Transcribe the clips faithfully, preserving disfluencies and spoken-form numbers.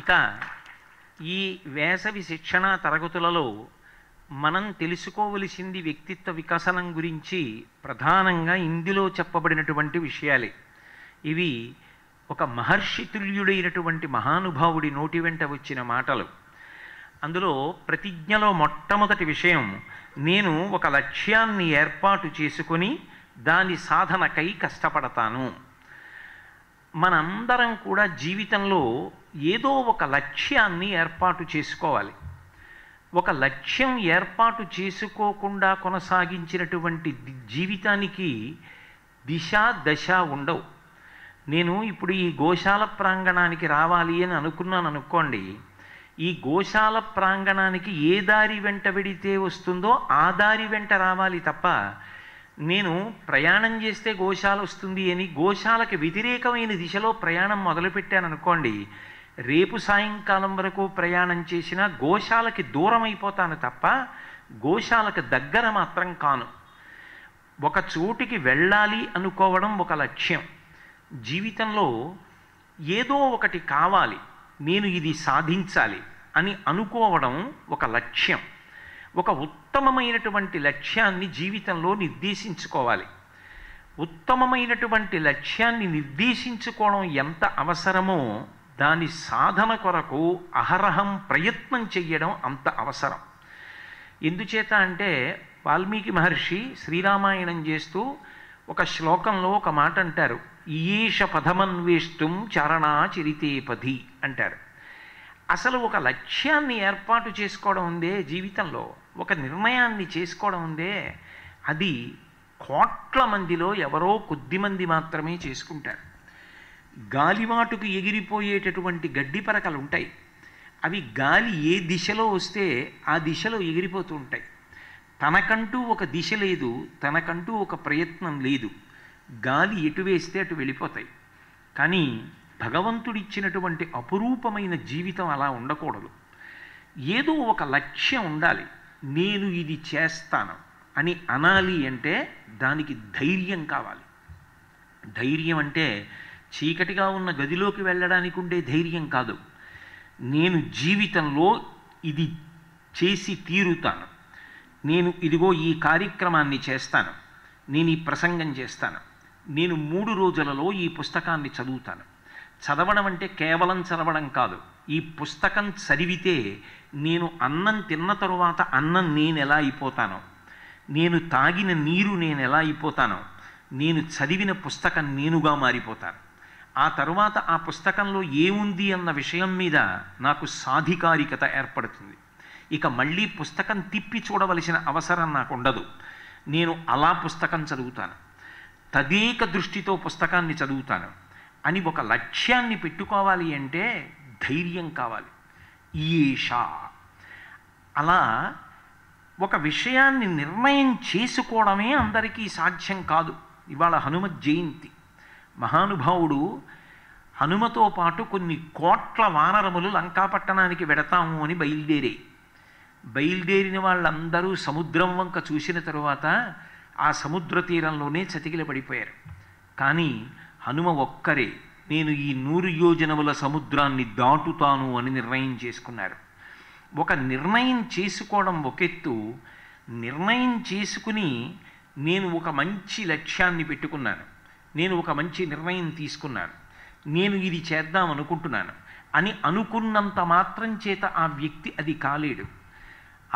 ఇక ఈ వేసవి శిక్షణా తరగతులలో మనం తెలుసుకోవలసింది వ్యక్తిత్వ వికాసనం గురించి ప్రధానంగా ఇందులో చెప్పబడినటువంటి విషయాలే. ఇవి ఒక మహర్షి తుల్యుడైనటువంటి మహానుభావుడి నోటి వెంట వచ్చిన మాటలు. అందులో ప్రతిజ్ఞలో మొట్టమొదటి విషయం, నేను ఒక లక్ష్యాన్ని ఏర్పాటు చేసుకొని దాని సాధనకై కష్టపడతాను. మనందరం కూడా జీవితంలో ఏదో ఒక లక్ష్యాన్ని ఏర్పాటు చేసుకోవాలి. ఒక లక్ష్యం ఏర్పాటు చేసుకోకుండా కొనసాగించినటువంటి జీవితానికి దిశ దశ ఉండవు. నేను ఇప్పుడు ఈ గోశాల ప్రాంగణానికి రావాలి అని అనుకున్నాను అనుకోండి, ఈ గోశాల ప్రాంగణానికి ఏ దారి వెంట వెడితే వస్తుందో ఆ దారి వెంట రావాలి తప్ప, నేను ప్రయాణం చేస్తే గోశాల వస్తుంది అని గోశాలకి వ్యతిరేకమైన దిశలో ప్రయాణం మొదలుపెట్టాను అనుకోండి, రేపు సాయంకాలం వరకు ప్రయాణం చేసిన గోశాలకి దూరం అయిపోతాను తప్ప గోశాలకు దగ్గర మాత్రం కాను. ఒక చోటికి వెళ్ళాలి అనుకోవడం ఒక లక్ష్యం. జీవితంలో ఏదో ఒకటి కావాలి, నేను ఇది సాధించాలి అని అనుకోవడం ఒక లక్ష్యం. ఒక ఉత్తమమైనటువంటి లక్ష్యాన్ని జీవితంలో నిర్దేశించుకోవాలి. ఉత్తమమైనటువంటి లక్ష్యాన్ని నిర్దేశించుకోవడం ఎంత అవసరమో దాని సాధన కొరకు అహరహం ప్రయత్నం చెయ్యడం అంత అవసరం. ఎందుచేత అంటే వాల్మీకి మహర్షి శ్రీరామాయణం చేస్తూ ఒక శ్లోకంలో ఒక మాట అంటారు, ఈయేష పథమన్వేష్టం చారణాచరితేపథి అంటారు. అసలు ఒక లక్ష్యాన్ని ఏర్పాటు చేసుకోవడం ఉందే, జీవితంలో ఒక నిర్ణయాన్ని చేసుకోవడం ఉందే, అది కోట్ల మందిలో ఎవరో కొద్దిమంది మాత్రమే చేసుకుంటారు. గాలివాటుకు ఎగిరిపోయేటటువంటి గడ్డి పరకలు ఉంటాయి. అవి గాలి ఏ దిశలో వస్తే ఆ దిశలో ఎగిరిపోతూ ఉంటాయి. తనకంటూ ఒక దిశ లేదు, తనకంటూ ఒక ప్రయత్నం లేదు. గాలి ఎటు వేస్తే అటు వెళ్ళిపోతాయి. కానీ భగవంతుడిచ్చినటువంటి అపురూపమైన జీవితం అలా ఉండకూడదు. ఏదో ఒక లక్ష్యం ఉండాలి. నేను ఇది చేస్తాను అని అనాలి అంటే దానికి ధైర్యం కావాలి. ధైర్యం అంటే చీకటిగా ఉన్న గదిలోకి వెళ్ళడానికి ఉండే ధైర్యం కాదు. నేను జీవితంలో ఇది చేసి తీరుతాను, నేను ఇదిగో ఈ కార్యక్రమాన్ని చేస్తాను, నేను ఈ ప్రసంగం చేస్తాను, నేను మూడు రోజులలో ఈ పుస్తకాన్ని చదువుతాను. చదవడం అంటే కేవలం చదవడం కాదు. ఈ పుస్తకం చదివితే నేను అన్నం తిన్న తరువాత అన్నం నేను ఎలా అయిపోతానో, నేను తాగిన నీరు నేను ఎలా అయిపోతానో, నేను చదివిన పుస్తకం నేనుగా మారిపోతాను. ఆ తరువాత ఆ పుస్తకంలో ఏముంది అన్న విషయం మీద నాకు సాధికారికత ఏర్పడుతుంది. ఇక మళ్ళీ పుస్తకం తిప్పి చూడవలసిన అవసరం నాకు ఉండదు. నేను అలా పుస్తకం చదువుతాను, తదేక దృష్టితో పుస్తకాన్ని చదువుతాను అని ఒక లక్ష్యాన్ని పెట్టుకోవాలి అంటే ధైర్యం కావాలి. ఈష అలా ఒక విషయాన్ని నిర్ణయం చేసుకోవడమే అందరికీ సాధ్యం కాదు. ఇవాళ హనుమ జయంతి. మహానుభావుడు హనుమతో పాటు కొన్ని కోట్ల వానరములు లంకాపట్టణానికి వెడతాము అని బయలుదేరే బయలుదేరిన వాళ్ళందరూ సముద్రం వంక చూసిన తరువాత ఆ సముద్ర తీరంలోనే చతికిల పడిపోయారు. కానీ హనుమ ఒక్కరే నేను ఈ నూరు యోజనముల సముద్రాన్ని దాటుతాను అని నిర్ణయం చేసుకున్నారు. ఒక నిర్ణయం చేసుకోవడం ఒకెత్తు, నిర్ణయం చేసుకుని నేను ఒక మంచి లక్ష్యాన్ని పెట్టుకున్నాను, నేను ఒక మంచి నిర్ణయం తీసుకున్నాను, నేను ఇది చేద్దాం అనుకుంటున్నాను అని అనుకున్నంత మాత్రం చేత ఆ వ్యక్తి అది కాలేడు.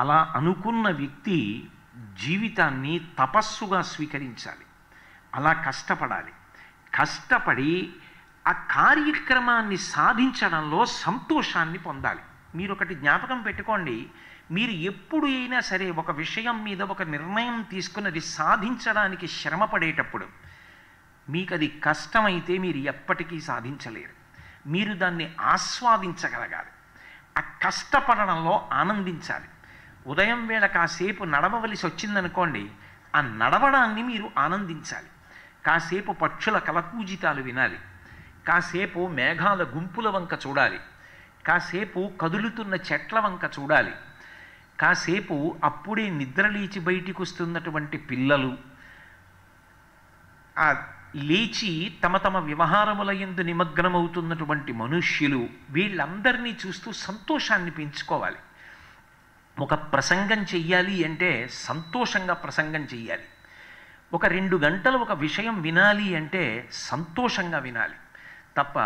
అలా అనుకున్న వ్యక్తి జీవితాన్ని తపస్సుగా స్వీకరించాలి, అలా కష్టపడాలి. కష్టపడి ఆ కార్యక్రమాన్ని సాధించడంలో సంతోషాన్ని పొందాలి. మీరు ఒకటి జ్ఞాపకం పెట్టుకోండి, మీరు ఎప్పుడు అయినా సరే ఒక విషయం మీద ఒక నిర్ణయం తీసుకున్నది సాధించడానికి శ్రమ పడేటప్పుడు మీకు అది కష్టమైతే మీరు ఎప్పటికీ సాధించలేరు. మీరు దాన్ని ఆస్వాదించగలగాలి. ఆ కష్టపడడంలో ఆనందించాలి. ఉదయం వేళ కాసేపు నడవవలసి వచ్చిందనుకోండి, ఆ నడవడాన్ని మీరు ఆనందించాలి. కాసేపు పక్షుల కలకూజితాలు వినాలి, కాసేపు మేఘాల గుంపుల వంక చూడాలి, కాసేపు కదులుతున్న చెట్ల వంక చూడాలి, కాసేపు అప్పుడే నిద్రలేచి బయటికి వస్తున్నటువంటి పిల్లలు ఆ లేచి తమ తమ వ్యవహారముల యందు నిమగ్నమవుతున్నటువంటి మనుష్యులు, వీళ్ళందరినీ చూస్తూ సంతోషాన్ని పెంచుకోవాలి. ఒక ప్రసంగం చెయ్యాలి అంటే సంతోషంగా ప్రసంగం చెయ్యాలి. ఒక రెండు గంటలు ఒక విషయం వినాలి అంటే సంతోషంగా వినాలి తప్ప,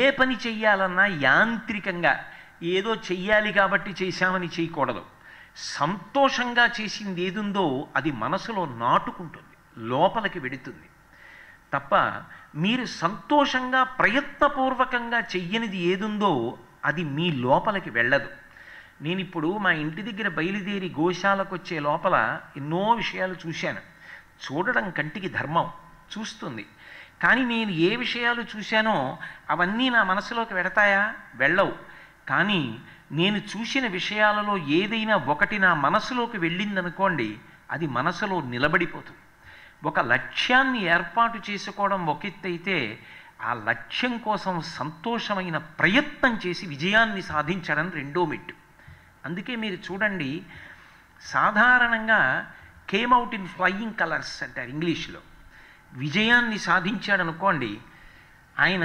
ఏ పని చెయ్యాలన్నా యాంత్రికంగా ఏదో చెయ్యాలి కాబట్టి చేశామని చేయకూడదు. సంతోషంగా చేసింది ఏదుందో అది మనసులో నాటుకుంటుంది, లోపలికి వెడుతుంది తప్ప, మీరు సంతోషంగా ప్రయత్నపూర్వకంగా చెయ్యనిది ఏదుందో అది మీ లోపలికి వెళ్ళదు. నేను ఇప్పుడు మా ఇంటి దగ్గర బయలుదేరి గోశాలకు వచ్చే లోపల ఎన్నో విషయాలు చూశాను. చూడడం కంటికి ధర్మం, చూస్తుంది. కానీ నేను ఏ విషయాలు చూశానో అవన్నీ నా మనసులోకి వెడతాయా? వెళ్ళవు. కానీ నేను చూసిన విషయాలలో ఏదైనా ఒకటి నా మనసులోకి వెళ్ళిందనుకోండి, అది మనసులో నిలబడిపోతుంది. ఒక లక్ష్యాన్ని ఏర్పాటు చేసుకోవడం ఒకెత్తైతే, ఆ లక్ష్యం కోసం సంతోషమైన ప్రయత్నం చేసి విజయాన్ని సాధించడం రెండో మెట్టు. అందుకే మీరు చూడండి, సాధారణంగా came out in flying colours అంటారు ఇంగ్లీష్లో. విజయాన్ని సాధించాడనుకోండి, ఆయన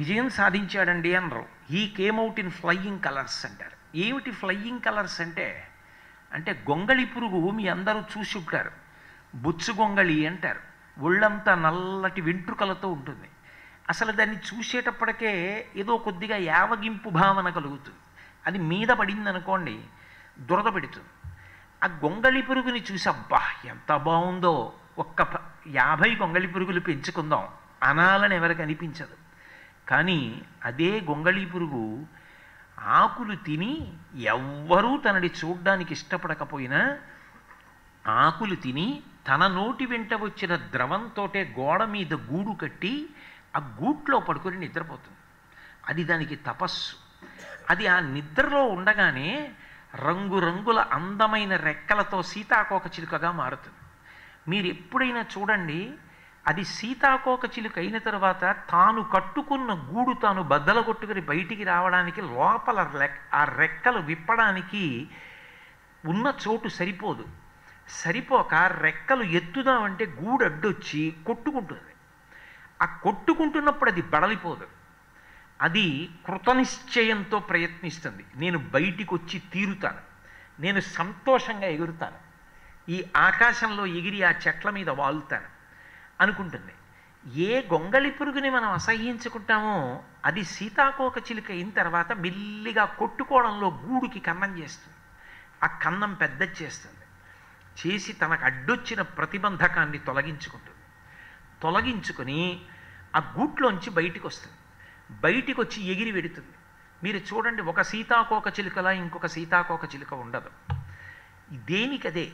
విజయం సాధించాడండి అనరు, he came out in flying colours అంటారు. ఏమిటి ఫ్లయింగ్ కలర్స్ అంటే? అంటే గొంగళి పురుగు మీ అందరూ చూసి ఉంటారు, బొచ్చు గొంగళి అంటారు. ఒళ్ళంతా నల్లటి వెంట్రుకలతో ఉంటుంది. అసలు దాన్ని చూసేటప్పటికే ఏదో కొద్దిగా యావగింపు భావన కలుగుతుంది. అది మీద పడిందనుకోండి దురద పెడుతుంది. ఆ గొంగళి పురుగుని చూసి అబ్బా ఎంత బాగుందో, ఒక్క యాభై గొంగళి పురుగులు పెంచుకుందాం అనాలని ఎవరికి అనిపించదు. కానీ అదే గొంగళి పురుగు ఆకులు తిని, ఎవ్వరూ తనని చూడ్డానికి ఇష్టపడకపోయినా ఆకులు తిని, తన నోటి వెంట వచ్చిన ద్రవంతో గోడ మీద గూడు కట్టి ఆ గూట్లో పడుకొని నిద్రపోతుంది. అది దానికి తపస్సు. అది ఆ నిద్రలో ఉండగానే రంగురంగుల అందమైన రెక్కలతో సీతాకోక చిలుకగా మారుతుంది. మీరు ఎప్పుడైనా చూడండి, అది సీతాకోక చిలుక అయిన తర్వాత తాను కట్టుకున్న గూడు తాను బద్దల కొట్టుకుని బయటికి రావడానికి లోపల రెక్ ఆ రెక్కలు విప్పడానికి ఉన్న చోటు సరిపోదు. సరిపోక రెక్కలు ఎత్తుదామంటే గూడు అడ్డొచ్చి కొట్టుకుంటుంది. ఆ కొట్టుకుంటున్నప్పుడు అది బడలిపోదు. అది కృతనిశ్చయంతో ప్రయత్నిస్తుంది, నేను బయటికి వచ్చి తీరుతాను, నేను సంతోషంగా ఎగురుతాను, ఈ ఆకాశంలో ఎగిరి ఆ చెట్ల మీద వాలుతాను అనుకుంటుంది. ఏ గొంగళి పురుగుని మనం అసహ్యించుకుంటామో, అది సీతాకోక చిలుక అయిన తర్వాత మెల్లిగా కొట్టుకోవడంలో గూడుకి కన్నం చేస్తుంది. ఆ కన్నం పెద్ద చేస్తుంది, చేసి తనకు అడ్డొచ్చిన ప్రతిబంధకాన్ని తొలగించుకుంటుంది. తొలగించుకుని ఆ గూట్లోంచి బయటికి వస్తుంది. బయటికి వచ్చి ఎగిరి వెడుతుంది. మీరు చూడండి, ఒక సీతాకోక చిలుకలా ఇంకొక సీతాకోక చిలుక ఉండదు. దేనికదే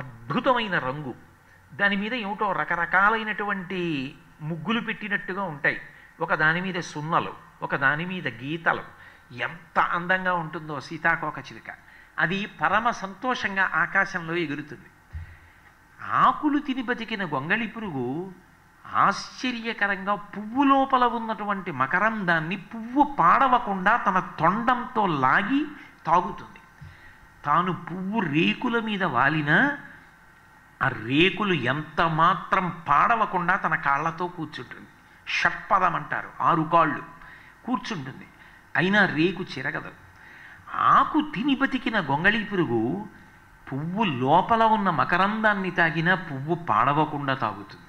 అద్భుతమైన రంగు, దాని మీద ఏమిటో రకరకాలైనటువంటి ముగ్గులు పెట్టినట్టుగా ఉంటాయి. ఒక దాని మీద సున్నలు, ఒక దాని మీద గీతలు. ఎంత అందంగా ఉంటుందో సీతాకోక చిలుక. అది పరమ సంతోషంగా ఆకాశంలో ఎగురుతుంది. ఆకులు తిని బతికిన గొంగళి పురుగు ఆశ్చర్యకరంగా పువ్వు లోపల ఉన్నటువంటి మకరందాన్ని పువ్వు పాడవకుండా తన తొండంతో లాగి తాగుతుంది. తాను పువ్వు రేకుల మీద వాలినా ఆ రేకులు ఎంత మాత్రం పాడవకుండా తన కాళ్లతో కూర్చుంటుంది. షట్పదం అంటారు, ఆరు కాళ్ళు కూర్చుంటుంది, అయినా రేకు చిరగదు. ఆకు తిని బతికిన గొంగళి పురుగు పువ్వు లోపల ఉన్న మకరందాన్ని తాగినా పువ్వు పాడవకుండా తాగుతుంది.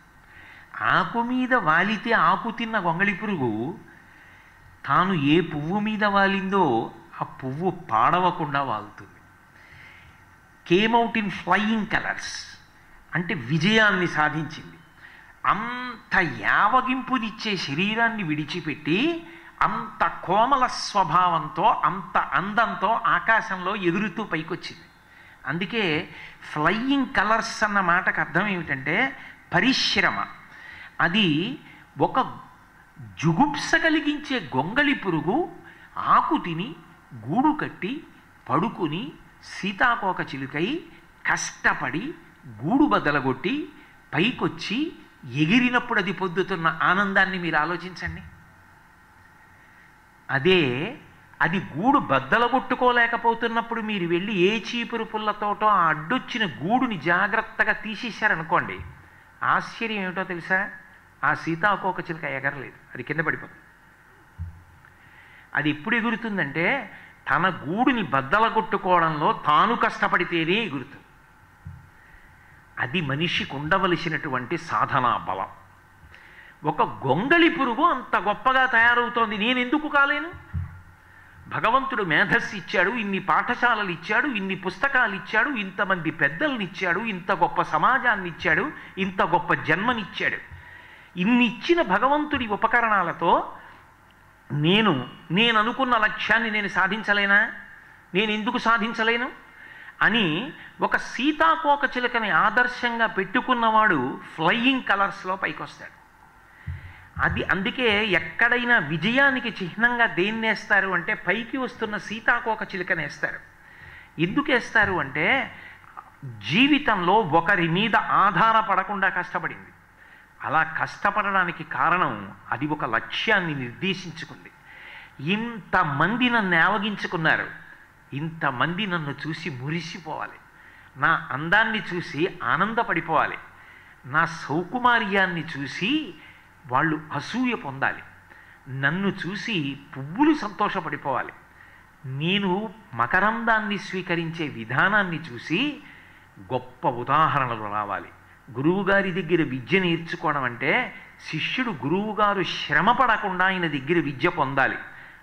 ఆకు మీద వాలితే ఆకు తిన్న గొంగళి పురుగు తాను ఏ పువ్వు మీద వాలిందో ఆ పువ్వు పాడవకుండా వాలుతుంది. Came out in flying colours అంటే విజయాన్ని సాధించింది. అంత యావగింపునిచ్చే శరీరాన్ని విడిచిపెట్టి అంత కోమల స్వభావంతో అంత అందంతో ఆకాశంలో ఎగురుతూ పైకొచ్చింది. అందుకే ఫ్లయింగ్ కలర్స్ అన్న మాటకు అర్థం ఏమిటంటే పరిశ్రమ. అది ఒక జుగుప్స కలిగించే గొంగళి పురుగు ఆకు తిని గూడు కట్టి పడుకుని సీతాకోక చిలుకై కష్టపడి గూడు బదలగొట్టి పైకొచ్చి ఎగిరినప్పుడు అది పొందుతున్న ఆనందాన్ని మీరు ఆలోచించండి. అదే అది గూడు బద్దలగొట్టుకోలేకపోతున్నప్పుడు మీరు వెళ్ళి ఏ చీపురు పుల్లతోటో ఆ అడ్డొచ్చిన గూడుని జాగ్రత్తగా తీసేశారనుకోండి, ఆశ్చర్యం ఏమిటో తెలుసా? ఆ సీతాకోక చిలుక ఎగరలేదు, అది కింద పడిపోతుంది. అది ఎప్పుడు ఎగురుతుందంటే తన గూడుని బద్దలగొట్టుకోవడంలో తాను కష్టపడితేనే ఎగురుతుంది. అది మనిషికి ఉండవలసినటువంటి సాధనా బలం. ఒక గొంగళి పురుగు అంత గొప్పగా తయారవుతోంది, నేను ఎందుకు కాలేను? భగవంతుడు మేధస్సు ఇచ్చాడు, ఇన్ని పాఠశాలలు ఇచ్చాడు, ఇన్ని పుస్తకాలు ఇచ్చాడు, ఇంతమంది పెద్దలనిచ్చాడు, ఇంత గొప్ప సమాజాన్ని ఇచ్చాడు, ఇంత గొప్ప జన్మనిచ్చాడు. ఇన్ని ఇచ్చిన భగవంతుడి ఉపకరణాలతో నేను నేను అనుకున్న లక్ష్యాన్ని నేను సాధించలేనా? నేను ఎందుకు సాధించలేను అని ఒక సీతాకోక చిలుకని ఆదర్శంగా పెట్టుకున్నవాడు ఫ్లయింగ్ కలర్స్లో పైకి వస్తాడు. అది అందుకే ఎక్కడైనా విజయానికి చిహ్నంగా దేన్ని వేస్తారు అంటే పైకి వస్తున్న సీతాకోక చిలుకని వేస్తారు. ఎందుకు వేస్తారు అంటే జీవితంలో ఒకరి మీద ఆధారపడకుండా కష్టపడింది. అలా కష్టపడడానికి కారణం అది ఒక లక్ష్యాన్ని నిర్దేశించుకుంది. ఇంతమంది నన్ను ఆవగించుకున్నారు, ఇంతమంది నన్ను చూసి మురిసిపోవాలి, నా అందాన్ని చూసి ఆనందపడిపోవాలి, నా సౌకుమార్యాన్ని చూసి వాళ్ళు అసూయ పొందాలి, నన్ను చూసి పువ్వులు సంతోషపడిపోవాలి, నేను మకరందాన్ని స్వీకరించే విధానాన్ని చూసి గొప్ప ఉదాహరణలు రావాలి. గురువుగారి దగ్గర విద్య నేర్చుకోవడం అంటే శిష్యుడు గురువుగారు శ్రమ పడకుండా ఆయన దగ్గర విద్య పొందాలి.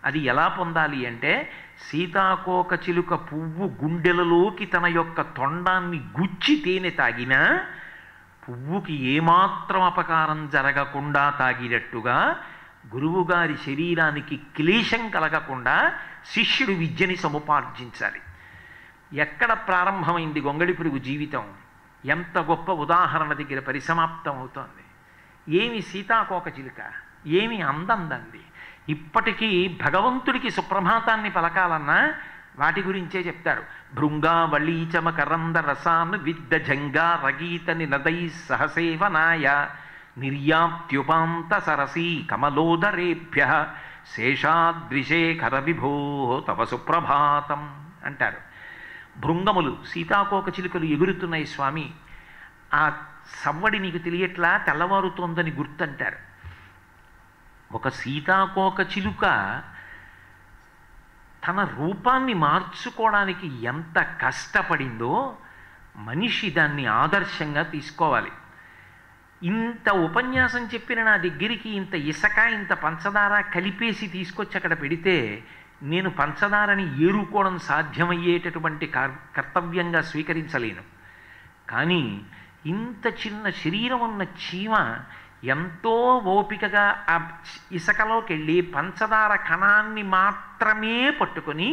అది ఎలా పొందాలి అంటే సీతాకోక చిలుక పువ్వు గుండెలలోకి తన యొక్క తొండాన్ని గుచ్చి తేనె తాగినా పువ్వుకి ఏమాత్రం అపకారం జరగకుండా తాగినట్టుగా, గురువుగారి శరీరానికి క్లేశం కలగకుండా శిష్యుడు విద్యని సముపార్జించాలి. ఎక్కడ ప్రారంభమైంది గొంగళి పురుగు జీవితం? ఎంత గొప్ప ఉదాహరణ దగ్గర పరిసమాప్తం అవుతోంది. ఏమి సీతాకోక చిలుక, ఏమి అందందంది. ఇప్పటికీ భగవంతుడికి సుప్రభాతాన్ని పలకాలన్నా వాటి గురించే చెప్తారు. భృంగావళీచమ కరంద రసాను విద్ద జంగా రగీతని నదై సహసేవనాయ నిర్యాప్త్యుపాంత సరసీ కమలోదరేభ్య శేషాద్రిశేఖర విభో తవ సుప్రభాతం అంటారు. భృంగములు సీతాకోక చిలుకలు ఎగురుతున్నాయి స్వామి, ఆ సవ్వడి నీకు తెలియట్లా, తెల్లవారుతోందని గుర్తంటారు. ఒక సీతాకోక చిలుక తన రూపాన్ని మార్చుకోవడానికి ఎంత కష్టపడిందో మనిషి దాన్ని ఆదర్శంగా తీసుకోవాలి. ఇంత ఉపన్యాసం చెప్పిన నా దగ్గరికి ఇంత ఇసక ఇంత పంచదార కలిపేసి తీసుకొచ్చి అక్కడ పెడితే నేను పంచదారని ఏరుకోవడం సాధ్యమయ్యేటటువంటి కర్తవ్యంగా స్వీకరించలేను. కానీ ఇంత చిన్న శరీరం ఉన్న చీమ ఎంతో ఓపికగా ఆ ఇసుకలోకి వెళ్ళి పంచదార కణాన్ని మాత్రమే పట్టుకొని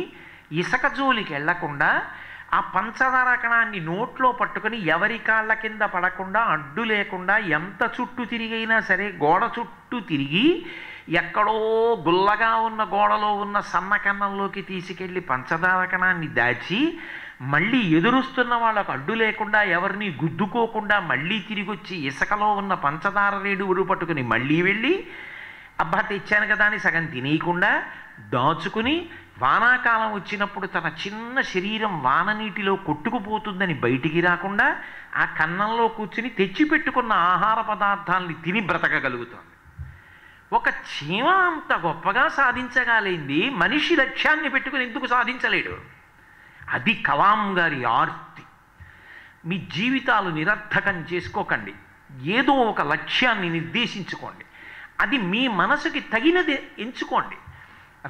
ఇసుక జోలికి వెళ్లకుండా ఆ పంచదార కణాన్ని నోట్లో పట్టుకొని ఎవరి కాళ్ళ కింద పడకుండా అడ్డు లేకుండా ఎంత చుట్టూ తిరిగైనా సరే గోడ చుట్టూ తిరిగి ఎక్కడో గుల్లగా ఉన్న గోడలో ఉన్న సన్న కన్నంలోకి తీసుకెళ్ళి పంచదార కణాన్ని దాచి మళ్ళీ ఎదురుస్తున్న వాళ్ళకు అడ్డు లేకుండా ఎవరిని గుద్దుకోకుండా మళ్ళీ తిరిగి వచ్చి ఇసుకలో ఉన్న పంచదార రేణువులు పట్టుకుని మళ్ళీ వెళ్ళి అబ్బా తెచ్చాను కదా అని సగం తినేయకుండా దాచుకుని వానాకాలం వచ్చినప్పుడు తన చిన్న శరీరం వాన నీటిలో కొట్టుకుపోతుందని బయటికి రాకుండా ఆ కన్నంలో కూర్చుని తెచ్చిపెట్టుకున్న ఆహార పదార్థాలని తిని బ్రతకగలుగుతుంది. ఒక చీమ అంత గొప్పగా సాధించగలింది, మనిషి లక్ష్యాన్ని పెట్టుకుని ఎందుకు సాధించలేడు? అది కలాం గారి ఆర్తి. మీ జీవితాలు నిరర్థకం చేసుకోకండి, ఏదో ఒక లక్ష్యాన్ని నిర్దేశించుకోండి, అది మీ మనసుకి తగినది ఎంచుకోండి.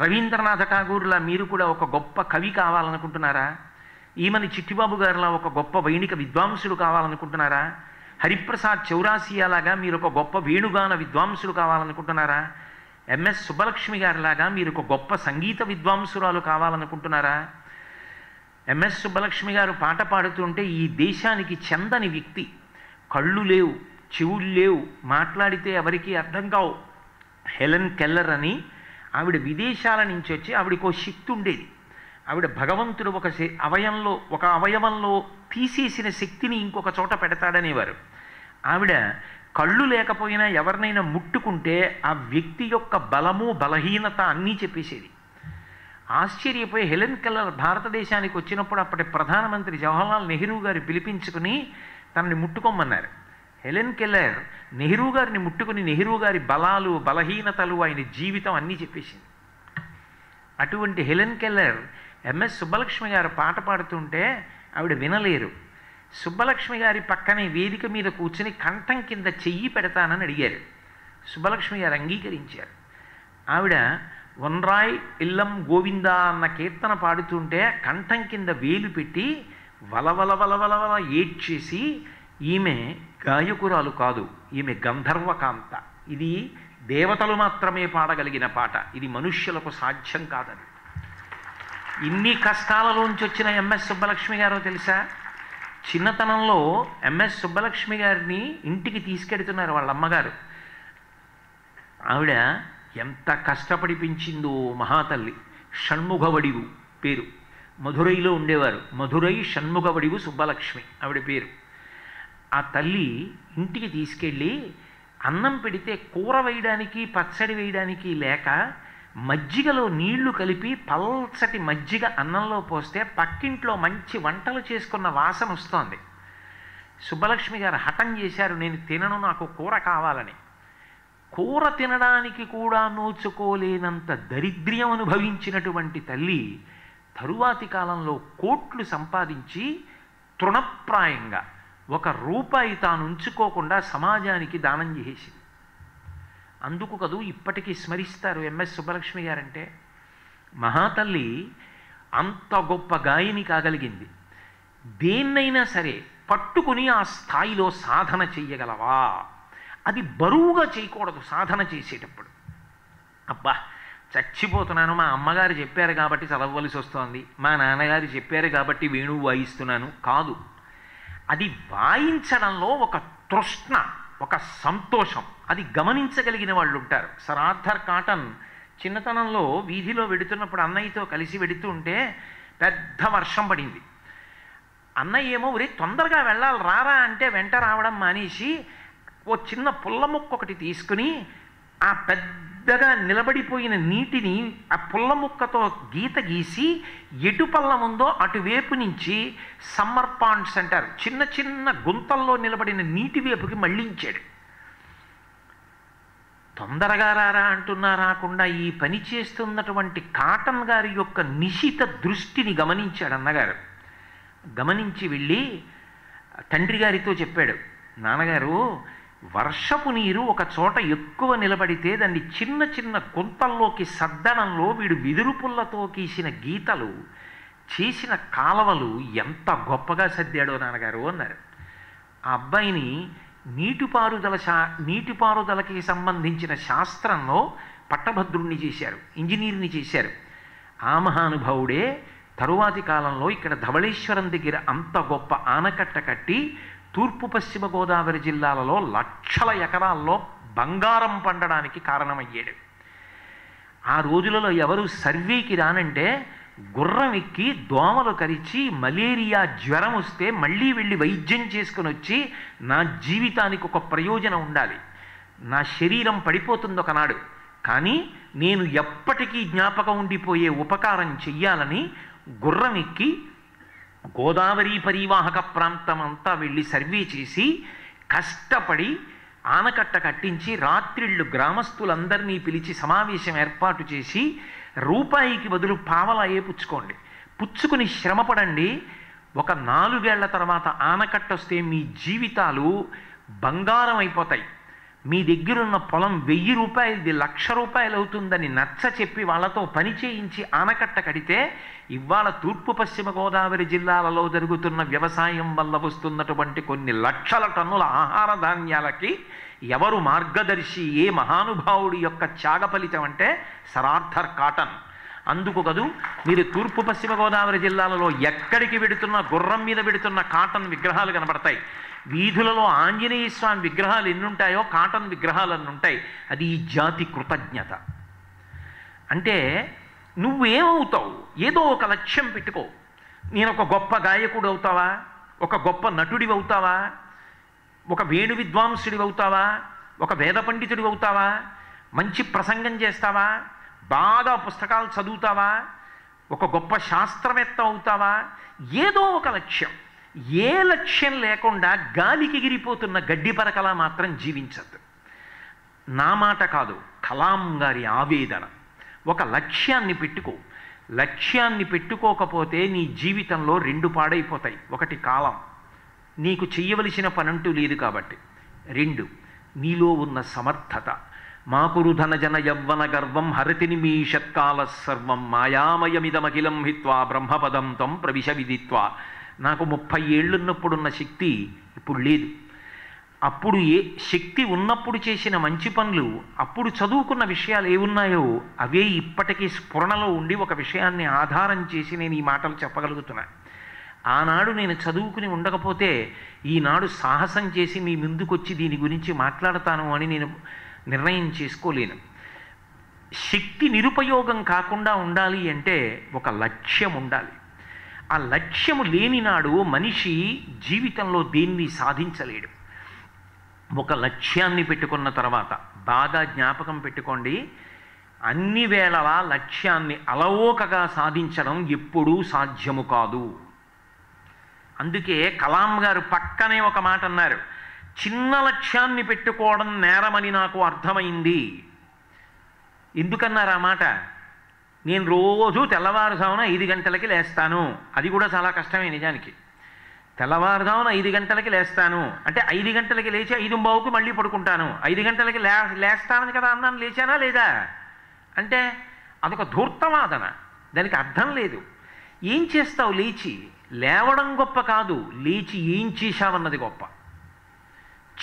రవీంద్రనాథ ఠాగూర్లా మీరు కూడా ఒక గొప్ప కవి కావాలనుకుంటున్నారా? ఈమని చిట్టిబాబు గారిలా ఒక గొప్ప వైణిక విద్వాంసుడు కావాలనుకుంటున్నారా? హరిప్రసాద్ చౌరాసియాలాగా మీరు ఒక గొప్ప వేణుగాన విద్వాంసుడు కావాలనుకుంటున్నారా? ఎంఎస్ సుబ్బలక్ష్మి గారిలాగా మీరు ఒక గొప్ప సంగీత విద్వాంసురాలు కావాలనుకుంటున్నారా? ఎంఎస్ సుబ్బలక్ష్మి గారు పాట పాడుతుంటే ఈ దేశానికి చెందని వ్యక్తి, కళ్ళు లేవు, చెవులు లేవు, మాట్లాడితే ఎవరికీ అర్థం కావు, హెలెన్ కెల్లర్ అని ఆవిడ విదేశాల నుంచి వచ్చి ఆవిడకు ఓ శక్తి ఉండేది. ఆవిడ భగవంతుడు ఒక అవయంలో ఒక అవయవంలో తీసేసిన శక్తిని ఇంకొక చోట పెడతాడనేవారు. ఆవిడ కళ్ళు లేకపోయినా ఎవరినైనా ముట్టుకుంటే ఆ వ్యక్తి యొక్క బలము బలహీనత అన్నీ చెప్పేసేది. ఆశ్చర్యపోయి హెలెన్ కెల్లర్ భారతదేశానికి వచ్చినప్పుడు అప్పటి ప్రధానమంత్రి జవహర్లాల్ నెహ్రూ గారు పిలిపించుకుని తనని ముట్టుకోమన్నారు. హెలెన్ కెల్లర్ నెహ్రూ గారిని ముట్టుకుని నెహ్రూ గారి బలాలు బలహీనతలు ఆయన జీవితం అన్నీ చెప్పేసింది. అటువంటి హెలెన్ కెల్లర్ ఎంఎస్ సుబ్బలక్ష్మి గారు పాట పాడుతుంటే ఆవిడ వినలేరు. సుబ్బలక్ష్మి గారి పక్కనే వేదిక మీద కూర్చుని కంఠం కింద చెయ్యి పెడతానని అడిగారు. సుబ్బలక్ష్మి గారు అంగీకరించారు. ఆవిడ వన్రాయ్ ఇల్లం గోవిందా అన్న కీర్తన పాడుతుంటే కంఠం కింద వేలు పెట్టి వలవల వలవలవల ఏడ్చేసి, ఈమె గాయకురాలు కాదు, ఈమె గంధర్వకాంత, ఇది దేవతలు మాత్రమే పాడగలిగిన పాట, ఇది మనుష్యులకు సాధ్యం కాదని. ఇన్ని కష్టాలలోంచి వచ్చిన ఎంఎస్ సుబ్బలక్ష్మి గారో తెలుసా, చిన్నతనంలో ఎంఎస్ సుబ్బలక్ష్మి గారిని ఇంటికి తీసుకెడుతున్నారు వాళ్ళ అమ్మగారు. ఆవిడ ఎంత కష్టపడి పెంచిందో మహాతల్లి. షణ్ముఖవడివు పేరు, మధురైలో ఉండేవారు. మధురై షణ్ముఖవడివు సుబ్బలక్ష్మి ఆవిడ పేరు. ఆ తల్లి ఇంటికి తీసుకెళ్ళి అన్నం పెడితే కూర వేయడానికి పచ్చడి వేయడానికి లేక మజ్జిగలో నీళ్లు కలిపి పల్చటి మజ్జిగ అన్నంలో పోస్తే పక్కింట్లో మంచి వంటలు చేసుకున్న వాసన వస్తోంది. సుబ్బలక్ష్మి గారు హఠం చేశారు, నేను తినను, నాకు కూర కావాలని. కూర తినడానికి కూడా నోచుకోలేనంత దరిద్ర్యం అనుభవించినటువంటి తల్లి తరువాతి కాలంలో కోట్లు సంపాదించి తృణప్రాయంగా ఒక రూపాయి తాను ఉంచుకోకుండా సమాజానికి దానం చేసింది. అందుకు కదూ ఇప్పటికీ స్మరిస్తారు ఎంఎస్ సుబ్బలక్ష్మి గారంటే. మహాతల్లి అంత గొప్ప గాయని కాగలిగింది. దేన్నైనా సరే పట్టుకుని ఆ స్థాయిలో సాధన చెయ్యగలవా, అది బరువుగా చేయకూడదు. సాధన చేసేటప్పుడు అబ్బా చచ్చిపోతున్నాను, మా అమ్మగారు చెప్పారు కాబట్టి చదవలసి వస్తోంది, మా నాన్నగారు చెప్పారు కాబట్టి వేణువు వాయిస్తున్నాను కాదు. అది వాయించడంలో ఒక తృష్ణ, ఒక సంతోషం, అది గమనించగలిగిన వాళ్ళు ఉంటారు. సర్ ఆర్థర్ కాటన్ చిన్నతనంలో వీధిలో వెడుతున్నప్పుడు అన్నయ్యతో కలిసి వెడుతూ ఉంటే పెద్ద వర్షం పడింది. అన్నయ్య ఏమో ఒరే తొందరగా వెళ్ళాలి రారా అంటే వెంట రావడం మానేసి ఓ చిన్న పుల్ల ముక్క ఒకటి తీసుకుని ఆ పెద్దగా నిలబడిపోయిన నీటిని ఆ పుల్ల ముక్కతో గీత గీసి ఎటు పల్లం ఉందో అటువైపు నుంచి సమ్మర్ పాండ్స్ అంటారు చిన్న చిన్న గుంతల్లో నిలబడిన నీటి వైపుకి మళ్ళించాడు. తొందరగా రారా అంటున్నా రాకుండా ఈ పని చేస్తున్నటువంటి కాటన్ గారి యొక్క నిశిత దృష్టిని గమనించాడు అన్నగారు. గమనించి వెళ్ళి తండ్రి గారితో చెప్పాడు, నాన్నగారు వర్షపు నీరు ఒక చోట ఎక్కువ నిలబడితే దాన్ని చిన్న చిన్న గుంతల్లోకి సద్దడంలో వీడు వెదురు పుల్లతో గీసిన గీతలు చేసిన కాలవలు ఎంత గొప్పగా సర్దాడో నాన్నగారు అన్నారు. ఆ అబ్బాయిని నీటిపారుదల శా నీటిపారుదలకి సంబంధించిన శాస్త్రంలో పట్టభద్రుణ్ణి చేశారు, ఇంజనీర్ని చేశారు. ఆ మహానుభావుడే తరువాతి కాలంలో ఇక్కడ ధవళేశ్వరం దగ్గర అంత గొప్ప ఆనకట్ట కట్టి తూర్పు పశ్చిమ గోదావరి జిల్లాలలో లక్షల ఎకరాల్లో బంగారం పండడానికి కారణమయ్యాడు. ఆ రోజులలో ఎవరు సర్వేకి రానంటే గుర్రం ఎక్కి దోమలు కరిచి మలేరియా జ్వరం వస్తే మళ్ళీ వెళ్ళి వైద్యం చేసుకుని వచ్చి నా జీవితానికి ఒక ప్రయోజనం ఉండాలి, నా శరీరం పడిపోతుంది ఒకనాడు, కానీ నేను ఎప్పటికీ జ్ఞాపకం ఉండిపోయే ఉపకారం చెయ్యాలని గుర్రం ఎక్కి గోదావరి పరివాహక ప్రాంతం అంతా వెళ్ళి సర్వే చేసి కష్టపడి ఆనకట్ట కట్టించి రాత్రిళ్ళు గ్రామస్తులందరినీ పిలిచి సమావేశం ఏర్పాటు చేసి రూపాయికి బదులు పావలాయే పుచ్చుకోండి, పుచ్చుకుని శ్రమపడండి, ఒక నాలుగేళ్ల తర్వాత ఆనకట్ట వస్తే మీ జీవితాలు బంగారం అయిపోతాయి, మీ దగ్గరున్న పొలం వెయ్యి రూపాయలది లక్ష రూపాయలు అవుతుందని నచ్చ చెప్పి వాళ్ళతో పని చేయించి ఆనకట్ట కడితే ఇవాళ తూర్పు పశ్చిమ గోదావరి జిల్లాలలో జరుగుతున్న వ్యవసాయం వల్ల వస్తున్నటువంటి కొన్ని లక్షల టన్నుల ఆహార ధాన్యాలకి ఎవరు మార్గదర్శి, ఏ మహానుభావుడి యొక్క త్యాగ ఫలితం అంటే సర్ ఆర్థర్ కాటన్. అందుకు కదూ మీరు తూర్పు పశ్చిమ గోదావరి జిల్లాలలో ఎక్కడికి వెడుతున్న గుర్రం మీద వెడుతున్న కాటన్ విగ్రహాలు కనబడతాయి. వీధులలో ఆంజనేయ స్వామి విగ్రహాలు ఎన్నుంటాయో కాటన్ విగ్రహాలు అన్నుంటాయి. అది ఈ జాతి కృతజ్ఞత. అంటే నువ్వేమవుతావు? ఏదో ఒక లక్ష్యం పెట్టుకో. నేను ఒక గొప్ప గాయకుడు అవుతావా? ఒక గొప్ప నటుడివి అవుతావా? ఒక వేణు విద్వాంసుడివి అవుతావా? ఒక వేద పండితుడివి అవుతావా? మంచి ప్రసంగం చేస్తావా? బాగా పుస్తకాలు చదువుతావా? ఒక గొప్ప శాస్త్రవేత్త అవుతావా? ఏదో ఒక లక్ష్యం. ఏ లక్ష్యం లేకుండా గాలికి ఎగిరిపోతున్న గడ్డి పరకలా మాత్రం జీవించద్దు. నా మాట కాదు, కలాం గారి ఆవేదన. ఒక లక్ష్యాన్ని పెట్టుకో. లక్ష్యాన్ని పెట్టుకోకపోతే నీ జీవితంలో రెండు పాడైపోతాయి. ఒకటి కాలం, నీకు చెయ్యవలసిన పనంటూ లేదు కాబట్టి. రెండు, నీలో ఉన్న సమర్థత. మా కురుధన జన యవ్వన గర్వం హరతి నిమీషత్కాల సర్వం మాయామయమిదమఖిలం హిత్వా బ్రహ్మపదం తం ప్రవిశ విదిత్వా. నాకు ముప్పై ఏళ్ళున్నప్పుడున్న శక్తి ఇప్పుడు లేదు. అప్పుడు ఏ శక్తి ఉన్నప్పుడు చేసిన మంచి పనులు, అప్పుడు చదువుకున్న విషయాలు ఏమున్నాయో అవే ఇప్పటికీ స్ఫురణలో ఉండి ఒక విషయాన్ని ఆధారం చేసి నేను ఈ మాటలు చెప్పగలుగుతున్నా. ఆనాడు నేను చదువుకుని ఉండకపోతే ఈనాడు సాహసం చేసి మీ ముందుకొచ్చి దీని గురించి మాట్లాడతాను అని నేను నిర్ణయం చేసుకోలేను. శక్తి నిరుపయోగం కాకుండా ఉండాలి అంటే ఒక లక్ష్యం ఉండాలి. ఆ లక్ష్యము లేనినాడు మనిషి జీవితంలో దేన్ని సాధించలేడు. ఒక లక్ష్యాన్ని పెట్టుకున్న తర్వాత బాగా జ్ఞాపకం పెట్టుకోండి, అన్ని వేళలా లక్ష్యాన్ని అలవోకగా సాధించడం ఎప్పుడూ సాధ్యము కాదు. అందుకే కలాం గారు పక్కనే ఒక మాట అన్నారు, చిన్న లక్ష్యాన్ని పెట్టుకోవడం నేరమని నాకు అర్థమైంది. ఎందుకన్నారు ఆ మాట? నేను రోజు తెల్లవారుజామున ఐదు గంటలకి లేస్తాను. అది కూడా చాలా కష్టమే నిజానికి. తెల్లవారుజామున ఐదు గంటలకి లేస్తాను అంటే ఐదు గంటలకి లేచి ఐదు బావుకు మళ్ళీ పడుకుంటాను. ఐదు గంటలకి లే లేస్తానని కదా అన్నాను, లేచానా లేదా? అంటే అదొక ధూర్తవాదన, దానికి అర్థం లేదు. ఏం చేస్తావు లేచి? లేవడం గొప్ప కాదు, లేచి ఏం చేశావన్నది గొప్ప.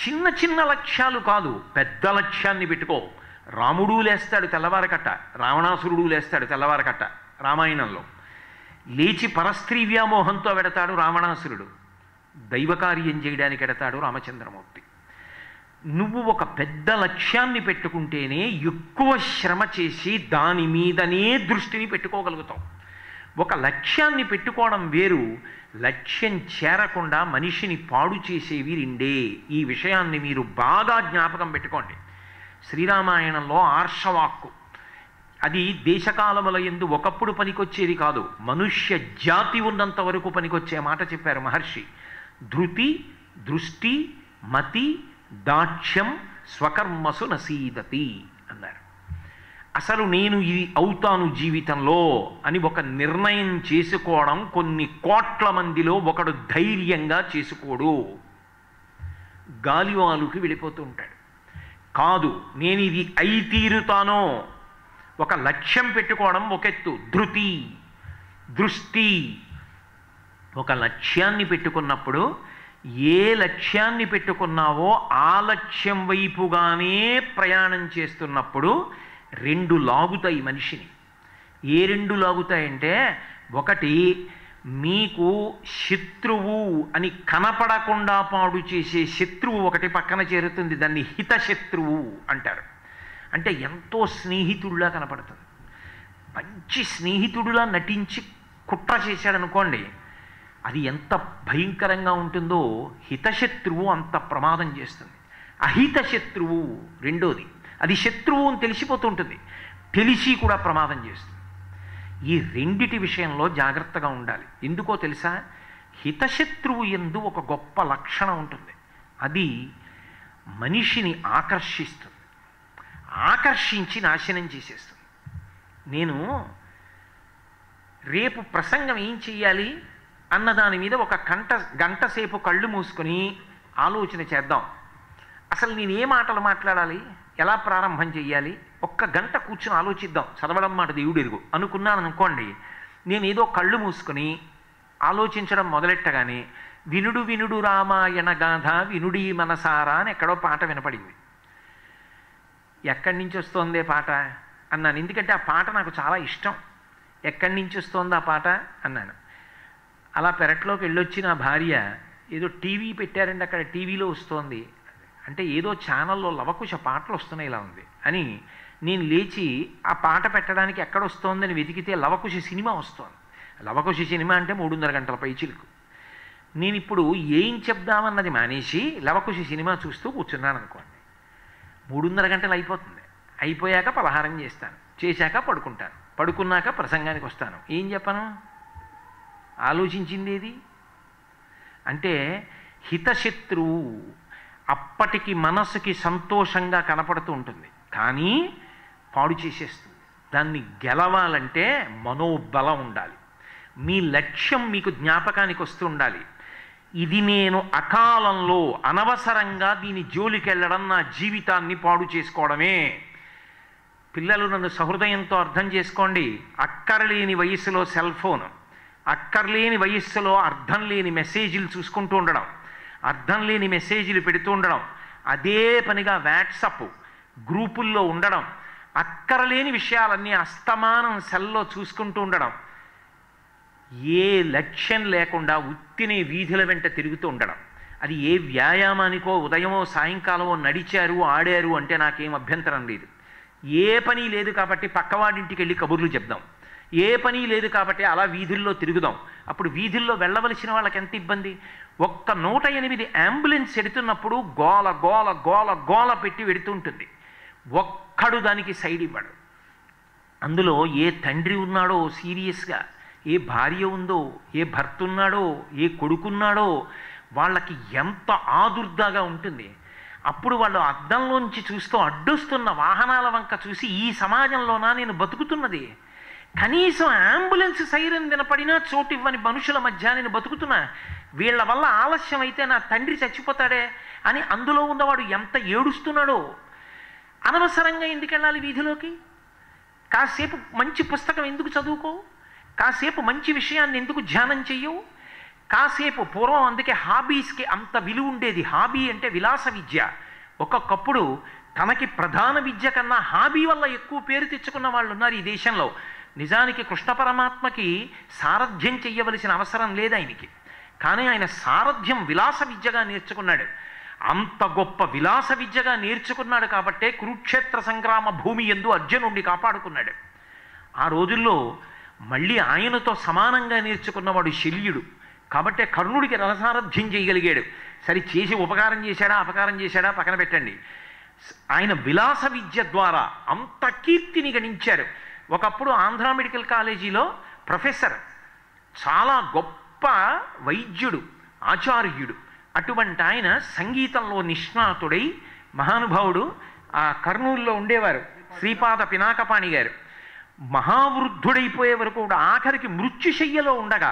చిన్న చిన్న లక్ష్యాలు కాదు, పెద్ద లక్ష్యాన్ని పెట్టుకో. రాముడు లేస్తాడు తెల్లవారకట్ట, రావణాసురుడు లేస్తాడు తెల్లవారకట్ట రామాయణంలో. లేచి పరస్త్రీ వ్యామోహంతో వెడతాడు రావణాసురుడు, దైవకార్యం చేయడానికి ఎడతాడు రామచంద్రమూర్తి. నువ్వు ఒక పెద్ద లక్ష్యాన్ని పెట్టుకుంటేనే ఎక్కువ శ్రమ చేసి దాని మీదనే దృష్టిని పెట్టుకోగలుగుతావు. ఒక లక్ష్యాన్ని పెట్టుకోవడం వేరు, లక్ష్యం చేరకుండా మనిషిని పాడు చేసేవి రెండే. ఈ విషయాన్ని మీరు బాగా జ్ఞాపకం పెట్టుకోండి. శ్రీరామాయణంలో ఆర్షవాక్కు, అది దేశకాలముల యందు ఒకప్పుడు పనికొచ్చేది కాదు, మనుష్య జాతి ఉన్నంత వరకు పనికొచ్చే మాట చెప్పారు మహర్షి. ధృతి, దృష్టి, మతి, దాక్ష్యం, స్వకర్మసు నసీదతి అన్నారు. అసలు నేను ఇది అవుతాను జీవితంలో అని ఒక నిర్ణయం చేసుకోవడం కొన్ని కోట్ల మందిలో ఒకడు ధైర్యంగా చేసుకోడు, గాలివాలుకి వెళ్ళిపోతూ ఉంటాడు. కాదు, నేను ఇది అయి తీరుతాను. ఒక లక్ష్యం పెట్టుకోవడం ఒకెత్తు, ధృతి, దృష్టి. ఒక లక్ష్యాన్ని పెట్టుకున్నప్పుడు ఏ లక్ష్యాన్ని పెట్టుకున్నావో ఆ లక్ష్యం వైపుగానే ప్రయాణం చేస్తున్నప్పుడు రెండు లాగుతాయి మనిషిని. ఏ రెండు లాగుతాయంటే, ఒకటి మీకు శత్రువు అని కనపడకుండా పాడు చేసే శత్రువు ఒకటి పక్కన చేరుతుంది, దాన్ని హితశత్రువు అంటారు. అంటే ఎంతో స్నేహితుడిలా కనపడుతుంది, మంచి స్నేహితుడిలా నటించి కుట్ర చేశాడనుకోండి, అది ఎంత భయంకరంగా ఉంటుందో హితశత్రువు అంత ప్రమాదం చేస్తుంది. అహితశత్రువు రెండోది, అది శత్రువు అని తెలిసిపోతుంటుంది, తెలిసి కూడా ప్రమాదం చేస్తుంది. ఈ రెండిటి విషయంలో జాగ్రత్తగా ఉండాలి. ఎందుకో తెలుసా? హితశత్రువు యందు ఒక గొప్ప లక్షణం ఉంటుంది, అది మనిషిని ఆకర్షిస్తుంది, ఆకర్షించి నాశనం చేసేస్తుంది. నేను రేపు ప్రసంగం ఏం చెయ్యాలి అన్న దాని మీద ఒక గంట గంట సేపు కళ్ళు మూసుకొని ఆలోచన చేద్దాం. అసలు నేను ఏ మాటలు మాట్లాడాలి, ఎలా ప్రారంభం చెయ్యాలి, ఒక్క గంట కూర్చుని ఆలోచిద్దాం. చదవడం మాట దేవుడు ఎరుగు అనుకున్నాను అనుకోండి, నేను ఏదో కళ్ళు మూసుకొని ఆలోచించడం మొదలెట్టగానే వినుడు వినుడు రామాయణ గాథ వినుడి మనసారా అని ఎక్కడో పాట వినపడింది. ఎక్కడి నుంచి వస్తోంది పాట అన్నాను, ఎందుకంటే ఆ పాట నాకు చాలా ఇష్టం. ఎక్కడి నుంచి వస్తోంది ఆ పాట అన్నాను. అలా పెరట్లోకి వెళ్ళొచ్చి నా భార్య, ఏదో టీవీ పెట్టారండి అక్కడ, టీవీలో వస్తోంది అంటే ఏదో ఛానల్లో లవకుశ పాటలు వస్తున్నాయి ఇలా ఉంది అని నేను లేచి ఆ పాట పెట్టడానికి ఎక్కడ వస్తోందని వెతికితే లవకుశి సినిమా వస్తోంది. లవకుశి సినిమా అంటే మూడున్నర గంటల పైచిలకు. నేను ఇప్పుడు ఏం చెప్దామన్నది మానేసి లవకుశి సినిమా చూస్తూ కూర్చున్నాను అనుకోండి. మూడున్నర గంటలు అయిపోతుంది. అయిపోయాక పలహారం చేస్తాను, చేశాక పడుకుంటాను, పడుకున్నాక ప్రసంగానికి వస్తాను. ఏం చెప్పను? ఆలోచించింది ఏది అంటే హితశత్రువు అప్పటికి మనసుకి సంతోషంగా కనపడుతూ ఉంటుంది, కానీ పాడు చేసేస్తుంది. దాన్ని గెలవాలంటే మనోబలం ఉండాలి. మీ లక్ష్యం మీకు జ్ఞాపకానికి వస్తూ ఉండాలి. ఇది నేను అకాలంలో అనవసరంగా దీని జోలికి వెళ్ళడం నా జీవితాన్ని పాడు చేసుకోవడమే. పిల్లలు నన్ను సహృదయంతో అర్థం చేసుకోండి. అక్కర్లేని వయస్సులో సెల్ ఫోన్, అక్కర్లేని వయస్సులో అర్థం లేని మెసేజ్లు చూసుకుంటూ ఉండడం, అర్థం లేని మెసేజ్లు పెడుతూ ఉండడం, అదే పనిగా వాట్సాప్ గ్రూపుల్లో ఉండడం, అక్కరలేని విషయాలన్నీ అస్తమానం సెల్లో చూసుకుంటూ ఉండడం, ఏ లక్ష్యం లేకుండా ఉత్తిని వీధుల వెంట తిరుగుతూ ఉండడం, అది ఏ వ్యాయామానికో ఉదయమో సాయంకాలమో నడిచారు ఆడారు అంటే నాకేం అభ్యంతరం లేదు. ఏ పని లేదు కాబట్టి పక్కవాడింటికి వెళ్ళి కబుర్లు చెప్దాం, ఏ పని లేదు కాబట్టి అలా వీధుల్లో తిరుగుదాం. అప్పుడు వీధుల్లో వెళ్ళవలసిన వాళ్ళకి ఎంత ఇబ్బంది? ఒక్క నూట ఎనిమిది అంబులెన్స్ ఎడుతున్నప్పుడు గోల గోల గోల గోల పెట్టి వెడుతుంటుంది, ఒక్కడు దానికి సైడ్ ఇవ్వడు. అందులో ఏ తండ్రి ఉన్నాడో సీరియస్గా, ఏ భార్య ఉందో, ఏ భర్త ఉన్నాడో, ఏ కొడుకున్నాడో, వాళ్ళకి ఎంత ఆదుర్దాగా ఉంటుంది. అప్పుడు వాళ్ళు అద్దంలోంచి చూస్తూ అడ్డుస్తున్న వాహనాల వంక చూసి ఈ సమాజంలోనా నేను బతుకుతున్నది? కనీసం అంబులెన్స్ సైరన్ వినపడినా చోటు ఇవ్వని మనుషుల మధ్య నేను బతుకుతున్నా, వీళ్ళ వల్ల ఆలస్యం అయితే నా తండ్రి చచ్చిపోతాడే అని అందులో ఉన్నవాడు ఎంత ఏడుస్తున్నాడో. అనవసరంగా ఎందుకు వెళ్ళాలి వీధిలోకి? కాసేపు మంచి పుస్తకం ఎందుకు చదువుకో? కాసేపు మంచి విషయాన్ని ఎందుకు ధ్యానం చెయ్యవు? కాసేపు పూర్వం అందుకే హాబీస్కి అంత విలువ ఉండేది. హాబీ అంటే విలాస విద్య. ఒక్కొక్కప్పుడు తనకి ప్రధాన విద్య కన్నా హాబీ వల్ల ఎక్కువ పేరు తెచ్చుకున్న వాళ్ళు ఉన్నారు ఈ దేశంలో. నిజానికి కృష్ణ పరమాత్మకి సారథ్యం చెయ్యవలసిన అవసరం లేదు ఆయనకి, కానీ ఆయన సారథ్యం విలాస విద్యగా నేర్చుకున్నాడు. అంత గొప్ప విలాస విద్యగా నేర్చుకున్నాడు కాబట్టే కురుక్షేత్ర సంగ్రామ భూమి యందు అర్జునుడిని కాపాడుకున్నాడు. ఆ రోజుల్లో మళ్ళీ ఆయనతో సమానంగా నేర్చుకున్నవాడు శల్యుడు, కాబట్టే కర్ణుడికి రథసారథ్యం చేయగలిగాడు. సరే, చేసి ఉపకారం చేశాడా అపకారం చేశాడా పక్కన పెట్టండి, ఆయన విలాస విద్య ద్వారా అంత కీర్తిని గణించారు. ఒకప్పుడు ఆంధ్ర మెడికల్ కాలేజీలో ప్రొఫెసర్, చాలా గొప్ప వైద్యుడు, ఆచార్యుడు, అటువంటి ఆయన సంగీతంలో నిష్ణాతుడై మహానుభావుడు, ఆ కర్నూలులో ఉండేవారు శ్రీపాద పినాకపాణి గారు. మహావృద్ధుడైపోయే వరకు కూడా ఆఖరికి మృత్యుశయ్యలో ఉండగా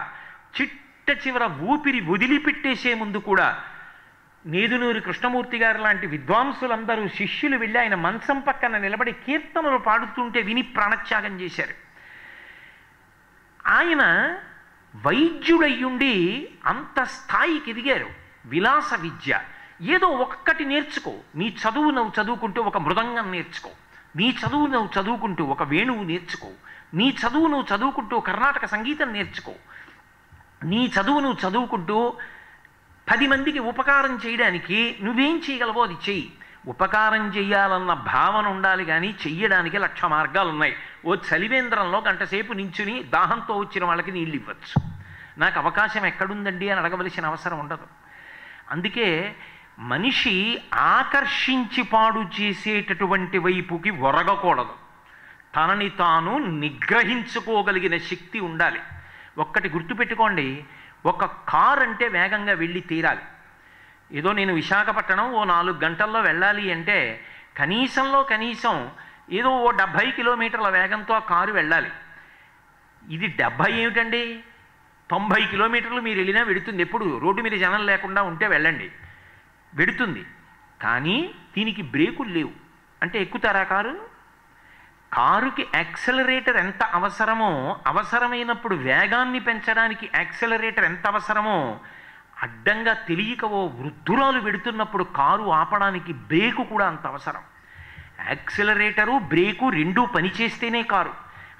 చిట్ట చివర ఊపిరి వదిలిపెట్టేసే ముందు కూడా నేదునూరి కృష్ణమూర్తి గారు లాంటి విద్వాంసులందరూ శిష్యులు వెళ్ళి ఆయన మంచం పక్కన నిలబడి కీర్తనలు పాడుతుంటే విని ప్రాణత్యాగం చేశారు. ఆయన వైద్యుడయ్యుండి అంత స్థాయికి ఎదిగారు. విలాస విద్య ఏదో ఒక్కటి నేర్చుకో, నీ చదువు నువ్వు చదువుకుంటూ ఒక మృదంగం నేర్చుకో, నీ చదువు నువ్వు చదువుకుంటూ ఒక వేణువు నేర్చుకో, నీ చదువు నువ్వు చదువుకుంటూ కర్ణాటక సంగీతం నేర్చుకో, నీ చదువు నువ్వు చదువుకుంటూ పది మందికి ఉపకారం చేయడానికి నువ్వేం చేయగలవో అది చెయ్యి. ఉపకారం చేయాలన్న భావన ఉండాలి, కానీ చెయ్యడానికి లక్ష మార్గాలు ఉన్నాయి. ఓ చలివేంద్రంలో గంటసేపు నించుని దాహంతో వచ్చిన వాళ్ళకి నీళ్ళు ఇవ్వచ్చు. నాకు అవకాశం ఎక్కడుందండి అని అడగవలసిన అవసరం ఉండదు. అందుకే మనిషి ఆకర్షించి పాడు చేసేటటువంటి వైపుకి ఒరగకూడదు. తనని తాను నిగ్రహించుకోగలిగిన శక్తి ఉండాలి. ఒక్కటి గుర్తుపెట్టుకోండి, ఒక కారు అంటే వేగంగా వెళ్ళి తీరాలి. ఏదో నేను విశాఖపట్నం ఓ నాలుగు గంటల్లో వెళ్ళాలి అంటే కనీసంలో కనీసం ఏదో ఓ డెబ్భై కిలోమీటర్ల వేగంతో ఆ కారు వెళ్ళాలి. ఇది డెబ్భై ఏమిటండి, తొంభై కిలోమీటర్లు మీరు వెళ్ళినా వెడుతుంది. ఎప్పుడు రోడ్డు మీద జనం లేకుండా ఉంటే వెళ్ళండి, వెడుతుంది. కానీ దీనికి బ్రేకులు లేవు అంటే ఎక్కుతారా కారు? కారుకి యాక్సెలరేటర్ ఎంత అవసరమో, అవసరమైనప్పుడు వేగాన్ని పెంచడానికి యాక్సెలరేటర్ ఎంత అవసరమో, అడ్డంగా తెలియకవో వృద్ధురాలు వెడుతున్నప్పుడు కారు ఆపడానికి బ్రేకు కూడా అంత అవసరం. యాక్సెలరేటరు బ్రేకు రెండూ పనిచేస్తేనే కారు,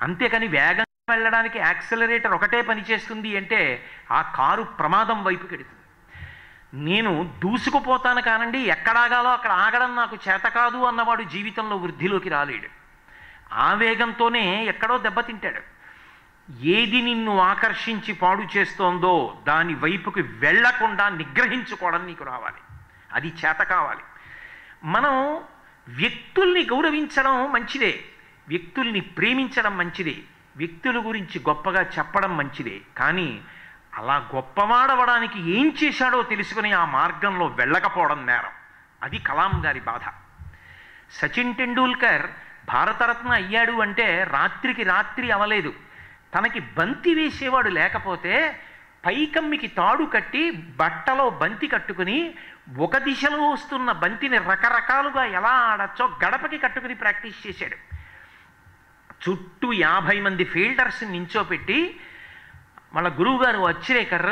అంతేకాని వేగంగా వెళ్ళడానికి యాక్సెలరేటర్ ఒకటే పనిచేస్తుంది అంటే ఆ కారు ప్రమాదం వైపు వెడుతుంది. నేను దూసుకుపోతాను కానండి, ఎక్కడ ఆగాలో అక్కడ ఆగడం నాకు చేత కాదు అన్నవాడు జీవితంలో వృద్ధిలోకి రాలేడు. ఆవేగంతోనే ఎక్కడో దెబ్బతింటాడు. ఏది నిన్ను ఆకర్షించి పాడు చేస్తోందో దాని వైపుకి వెళ్లకుండా నిగ్రహించుకోవడం నీకు రావాలి, అది చేత కావాలి. మనం వ్యక్తుల్ని గౌరవించడం మంచిదే, వ్యక్తుల్ని ప్రేమించడం మంచిదే, వ్యక్తుల గురించి గొప్పగా చెప్పడం మంచిదే. కానీ అలా గొప్పవాడవడానికి ఏం చేశాడో తెలుసుకుని ఆ మార్గంలో వెళ్ళకపోవడం నేరం. అది కలాం గారి బాధ. సచిన్ టెండూల్కర్ భారతరత్న అయ్యాడు అంటే రాత్రికి రాత్రి అవలేదు. తనకి బంతి వేసేవాడు లేకపోతే పైకమ్మికి తాడు కట్టి బట్టలో బంతి కట్టుకుని ఒక దిశలో వస్తున్న బంతిని రకరకాలుగా ఎలా ఆడచ్చో గడపకి కట్టుకుని ప్రాక్టీస్ చేశాడు. చుట్టూ యాభై మంది ఫీల్డర్స్ని నించోపెట్టి వాళ్ళ గురువుగారు అచ్రేకర్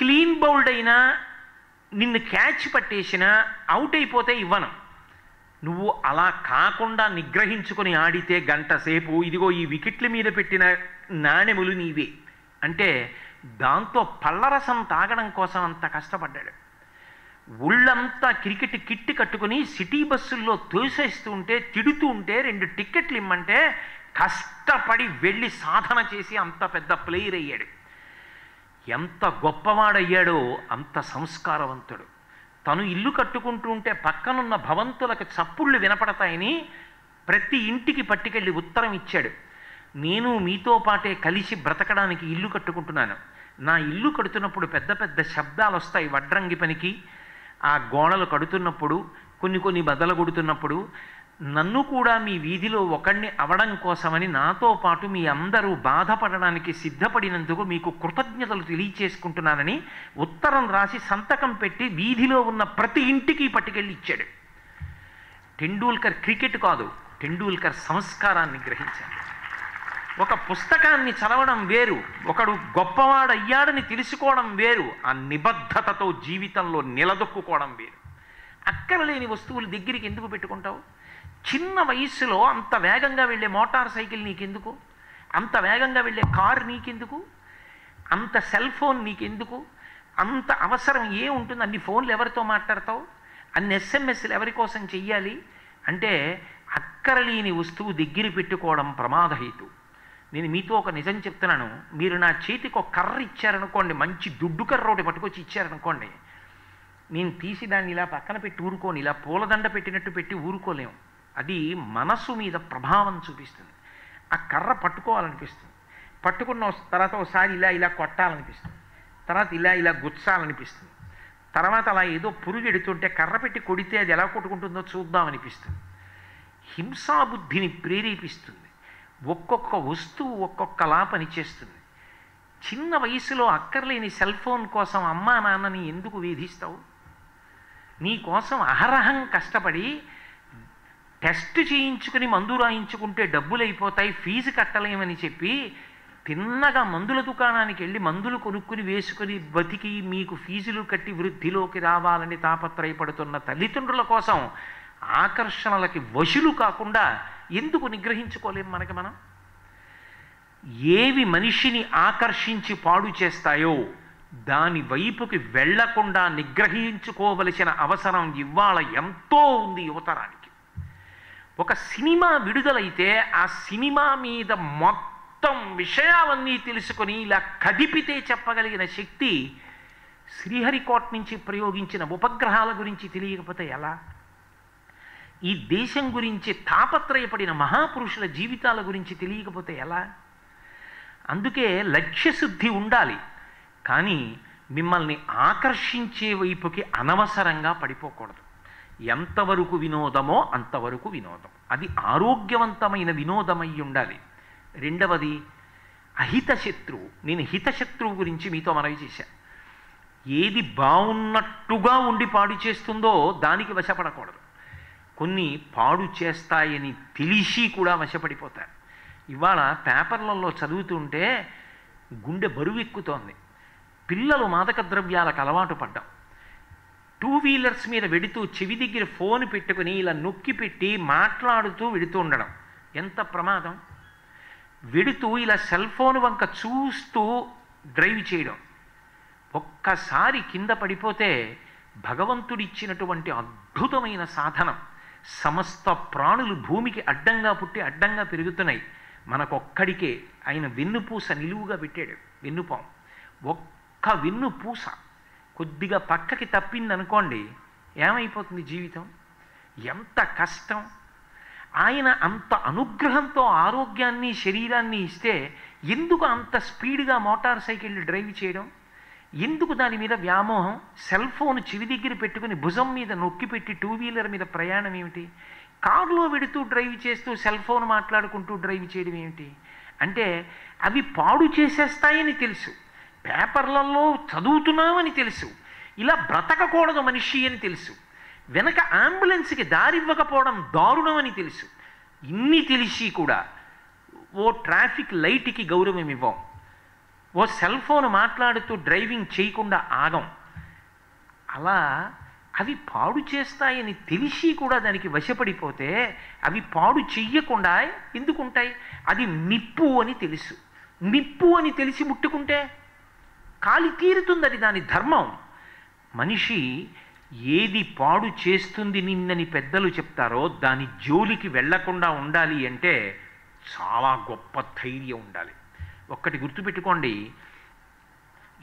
క్లీన్ బౌల్డ్ అయినా నిన్ను క్యాచ్ పట్టేసినా అవుట్ అయిపోతే ఇవ్వను, నువ్వు అలా కాకుండా నిగ్రహించుకుని ఆడితే గంట సేపు ఇదిగో ఈ వికెట్ల మీద పెట్టిన నాణెములు నీవే అంటే దాంతో పళ్ళరసం తాగడం కోసం అంత కష్టపడ్డాడు. ఒళ్ళంతా క్రికెట్ కిట్టు కట్టుకుని సిటీ బస్సుల్లో తోసేస్తూ ఉంటే తిడుతూ ఉంటే రెండు టిక్కెట్లు ఇమ్మంటే కష్టపడి వెళ్ళి సాధన చేసి అంత పెద్ద ప్లేయర్ అయ్యాడు. ఎంత గొప్పవాడయ్యాడో అంత సంస్కారవంతుడు. తను ఇల్లు కట్టుకుంటూ ఉంటే పక్కనున్న భవంతులకు చప్పుళ్ళు వినపడతాయని ప్రతి ఇంటికి పట్టుకెళ్ళి ఉత్తరం ఇచ్చాడు, నేను మీతో పాటే కలిసి బ్రతకడానికి ఇల్లు కట్టుకుంటున్నాను, నా ఇల్లు కడుతున్నప్పుడు పెద్ద పెద్ద శబ్దాలు వస్తాయి, వడ్రంగి పనికి ఆ గోడలు కడుతున్నప్పుడు కొన్ని కొన్ని బద్దలు కొడుతున్నప్పుడు, నన్ను కూడా మీ వీధిలో ఒకడిని అవడం కోసమని నాతో పాటు మీ అందరూ బాధపడడానికి సిద్ధపడినందుకు మీకు కృతజ్ఞతలు తెలియచేసుకుంటున్నానని ఉత్తరం రాసి సంతకం పెట్టి వీధిలో ఉన్న ప్రతి ఇంటికి పట్టుకెళ్ళి ఇచ్చాడు. టెండూల్కర్ క్రికెట్ కాదు, టెండూల్కర్ సంస్కారాన్ని గ్రహించాడు. ఒక పుస్తకాన్ని చదవడం వేరు, ఒకడు గొప్పవాడయ్యాడని తెలుసుకోవడం వేరు, ఆ నిబద్ధతతో జీవితంలో నిలదొక్కుకోవడం వేరు. అక్కరలేని వస్తువులు దగ్గరికి ఎందుకు పెట్టుకుంటావు? చిన్న వయస్సులో అంత వేగంగా వెళ్ళే మోటార్ సైకిల్ నీకెందుకు? అంత వేగంగా వెళ్ళే కారు నీకెందుకు? అంత సెల్ ఫోన్ నీకెందుకు? అంత అవసరం ఏ ఉంటుంది? అన్ని ఫోన్లు ఎవరితో మాట్లాడతావు? అన్ని ఎస్ఎంఎస్లు ఎవరి కోసం చెయ్యాలి? అంటే అక్కరలేని వస్తువు దగ్గర పెట్టుకోవడం ప్రమాదహేతు. నేను మీతో ఒక నిజం చెప్తున్నాను, మీరు నా చేతికి ఒక కర్ర ఇచ్చారనుకోండి, మంచి దుడ్డు కర్ర ఒకటి పట్టుకొచ్చి ఇచ్చారనుకోండి, నేను తీసి దాన్ని ఇలా పక్కన పెట్టి ఊరుకోని ఇలా పూలదండ పెట్టినట్టు పెట్టి ఊరుకోలేము. అది మనసు మీద ప్రభావం చూపిస్తుంది. ఆ కర్ర పట్టుకోవాలనిపిస్తుంది, పట్టుకున్న తర్వాత ఒకసారి ఇలా ఇలా కొట్టాలనిపిస్తుంది, తర్వాత ఇలా ఇలా గుచ్చాలనిపిస్తుంది, తర్వాత అలా ఏదో పురుగు ఎడుతుంటే కర్ర పెట్టి కొడితే అది ఎలా కొట్టుకుంటుందో చూద్దామనిపిస్తుంది. హింసాబుద్ధిని ప్రేరేపిస్తుంది. ఒక్కొక్క వస్తువు ఒక్కొక్కలా పనిచేస్తుంది. చిన్న వయసులో అక్కర్లేని సెల్ ఫోన్ కోసం అమ్మా నాన్నని ఎందుకు వేధిస్తావు? నీకోసం అహరహం కష్టపడి టెస్ట్ చేయించుకుని మందు రాయించుకుంటే డబ్బులు అయిపోతాయి, ఫీజు కట్టలేమని చెప్పి తిన్నగా మందుల దుకాణానికి వెళ్ళి మందులు కొనుక్కుని వేసుకుని బతికి మీకు ఫీజులు కట్టి వృద్ధిలోకి రావాలని తాపత్రయపడుతున్న తల్లిదండ్రుల కోసం ఆకర్షణలకి వశులు కాకుండా ఎందుకు నిగ్రహించుకోలేం? మనకి మనం ఏవి మనిషిని ఆకర్షించి పాడు చేస్తాయో దాని వైపుకి వెళ్లకుండా నిగ్రహించుకోవలసిన అవసరం ఇవాళ ఎంతో ఉంది యువతరానికి. ఒక సినిమా విడుదలైతే ఆ సినిమా మీద మొత్తం విషయాలన్నీ తెలుసుకొని ఇలా కదిపితే చెప్పగలిగిన శక్తి శ్రీహరికోట నుంచి ప్రయోగించిన ఉపగ్రహాల గురించి తెలియకపోతే ఎలా? ఈ దేశం గురించి తాపత్రయపడిన మహాపురుషుల జీవితాల గురించి తెలియకపోతే ఎలా? అందుకే లక్ష్యశుద్ధి ఉండాలి, కానీ మిమ్మల్ని ఆకర్షించే వైపుకి అనవసరంగా పడిపోకూడదు. ఎంతవరకు వినోదమో అంతవరకు వినోదం, అది ఆరోగ్యవంతమైన వినోదమై ఉండాలి. రెండవది అహితశత్రువు. నేను హితశత్రువు గురించి మీతో మనవి చేశాను. ఏది బాగున్నట్టుగా ఉండి పాడు చేస్తుందో దానికి వశపడకూడదు. కొన్ని పాడు చేస్తాయని తెలిసి కూడా వశపడిపోతారు. ఇవాళ పేపర్లలో చదువుతుంటే గుండె బరువు ఎక్కుతోంది. పిల్లలు మాదక ద్రవ్యాలకు అలవాటు పడ్డాం. టూ వీలర్స్ మీద వెడుతూ చెవి దగ్గర ఫోన్ పెట్టుకుని ఇలా నొక్కి పెట్టి మాట్లాడుతూ వెడుతూ ఉండడం ఎంత ప్రమాదం. వెడుతూ ఇలా సెల్ ఫోన్ వంక చూస్తూ డ్రైవ్ చేయడం, ఒక్కసారి కింద పడిపోతే భగవంతుడిచ్చినటువంటి అద్భుతమైన సాధనం. సమస్త ప్రాణులు భూమికి అడ్డంగా పుట్టి అడ్డంగా పెరుగుతున్నాయి. మనకొక్కడికే ఆయన వెన్నుపూస నిలువుగా పెట్టాడు. వెన్నుపాం ఒక్క వెన్నుపూస కొద్దిగా పక్కకి తప్పిందనుకోండి, ఏమైపోతుంది జీవితం? ఎంత కష్టం! ఆయన అంత అనుగ్రహంతో ఆరోగ్యాన్ని శరీరాన్ని ఇస్తే ఎందుకు అంత స్పీడ్గా మోటార్ సైకిళ్ళు డ్రైవ్ చేయడం? ఎందుకు దాని మీద వ్యామోహం? సెల్ ఫోన్ చెవి దగ్గర పెట్టుకుని భుజం మీద నొక్కి పెట్టి టూ వీలర్ మీద ప్రయాణం ఏమిటి? కారులో వెడుతూ డ్రైవ్ చేస్తూ సెల్ ఫోన్ మాట్లాడుకుంటూ డ్రైవ్ చేయడం ఏమిటి? అంటే అవి పాడు చేసేస్తాయని తెలుసు, పేపర్లలో చదువుతున్నామని తెలుసు, ఇలా బ్రతకకూడదు మనిషి అని తెలుసు, వెనక అంబులెన్స్కి దారి ఇవ్వకపోవడం దారుణం అని తెలుసు. ఇన్ని తెలిసి కూడా ఓ ట్రాఫిక్ లైట్కి గౌరవం ఇవ్వం, ఓ సెల్ ఫోన్ మాట్లాడుతూ డ్రైవింగ్ చేయకుండా ఆగం. అలా అవి పాడు చేస్తాయని తెలిసి కూడా దానికి వశపడిపోతే అవి పాడు చెయ్యకుండా ఎందుకుంటాయి? అది నిప్పు అని తెలుసు, నిప్పు అని తెలిసి ముట్టుకుంటే కాలి తీరుతుంది, అది దాని ధర్మం. మనిషి ఏది పాడు చేస్తుంది నిన్నని పెద్దలు చెప్తారో దాని జోలికి వెళ్లకుండా ఉండాలి అంటే చాలా గొప్ప ధైర్యం ఉండాలి. ఒక్కటి గుర్తుపెట్టుకోండి,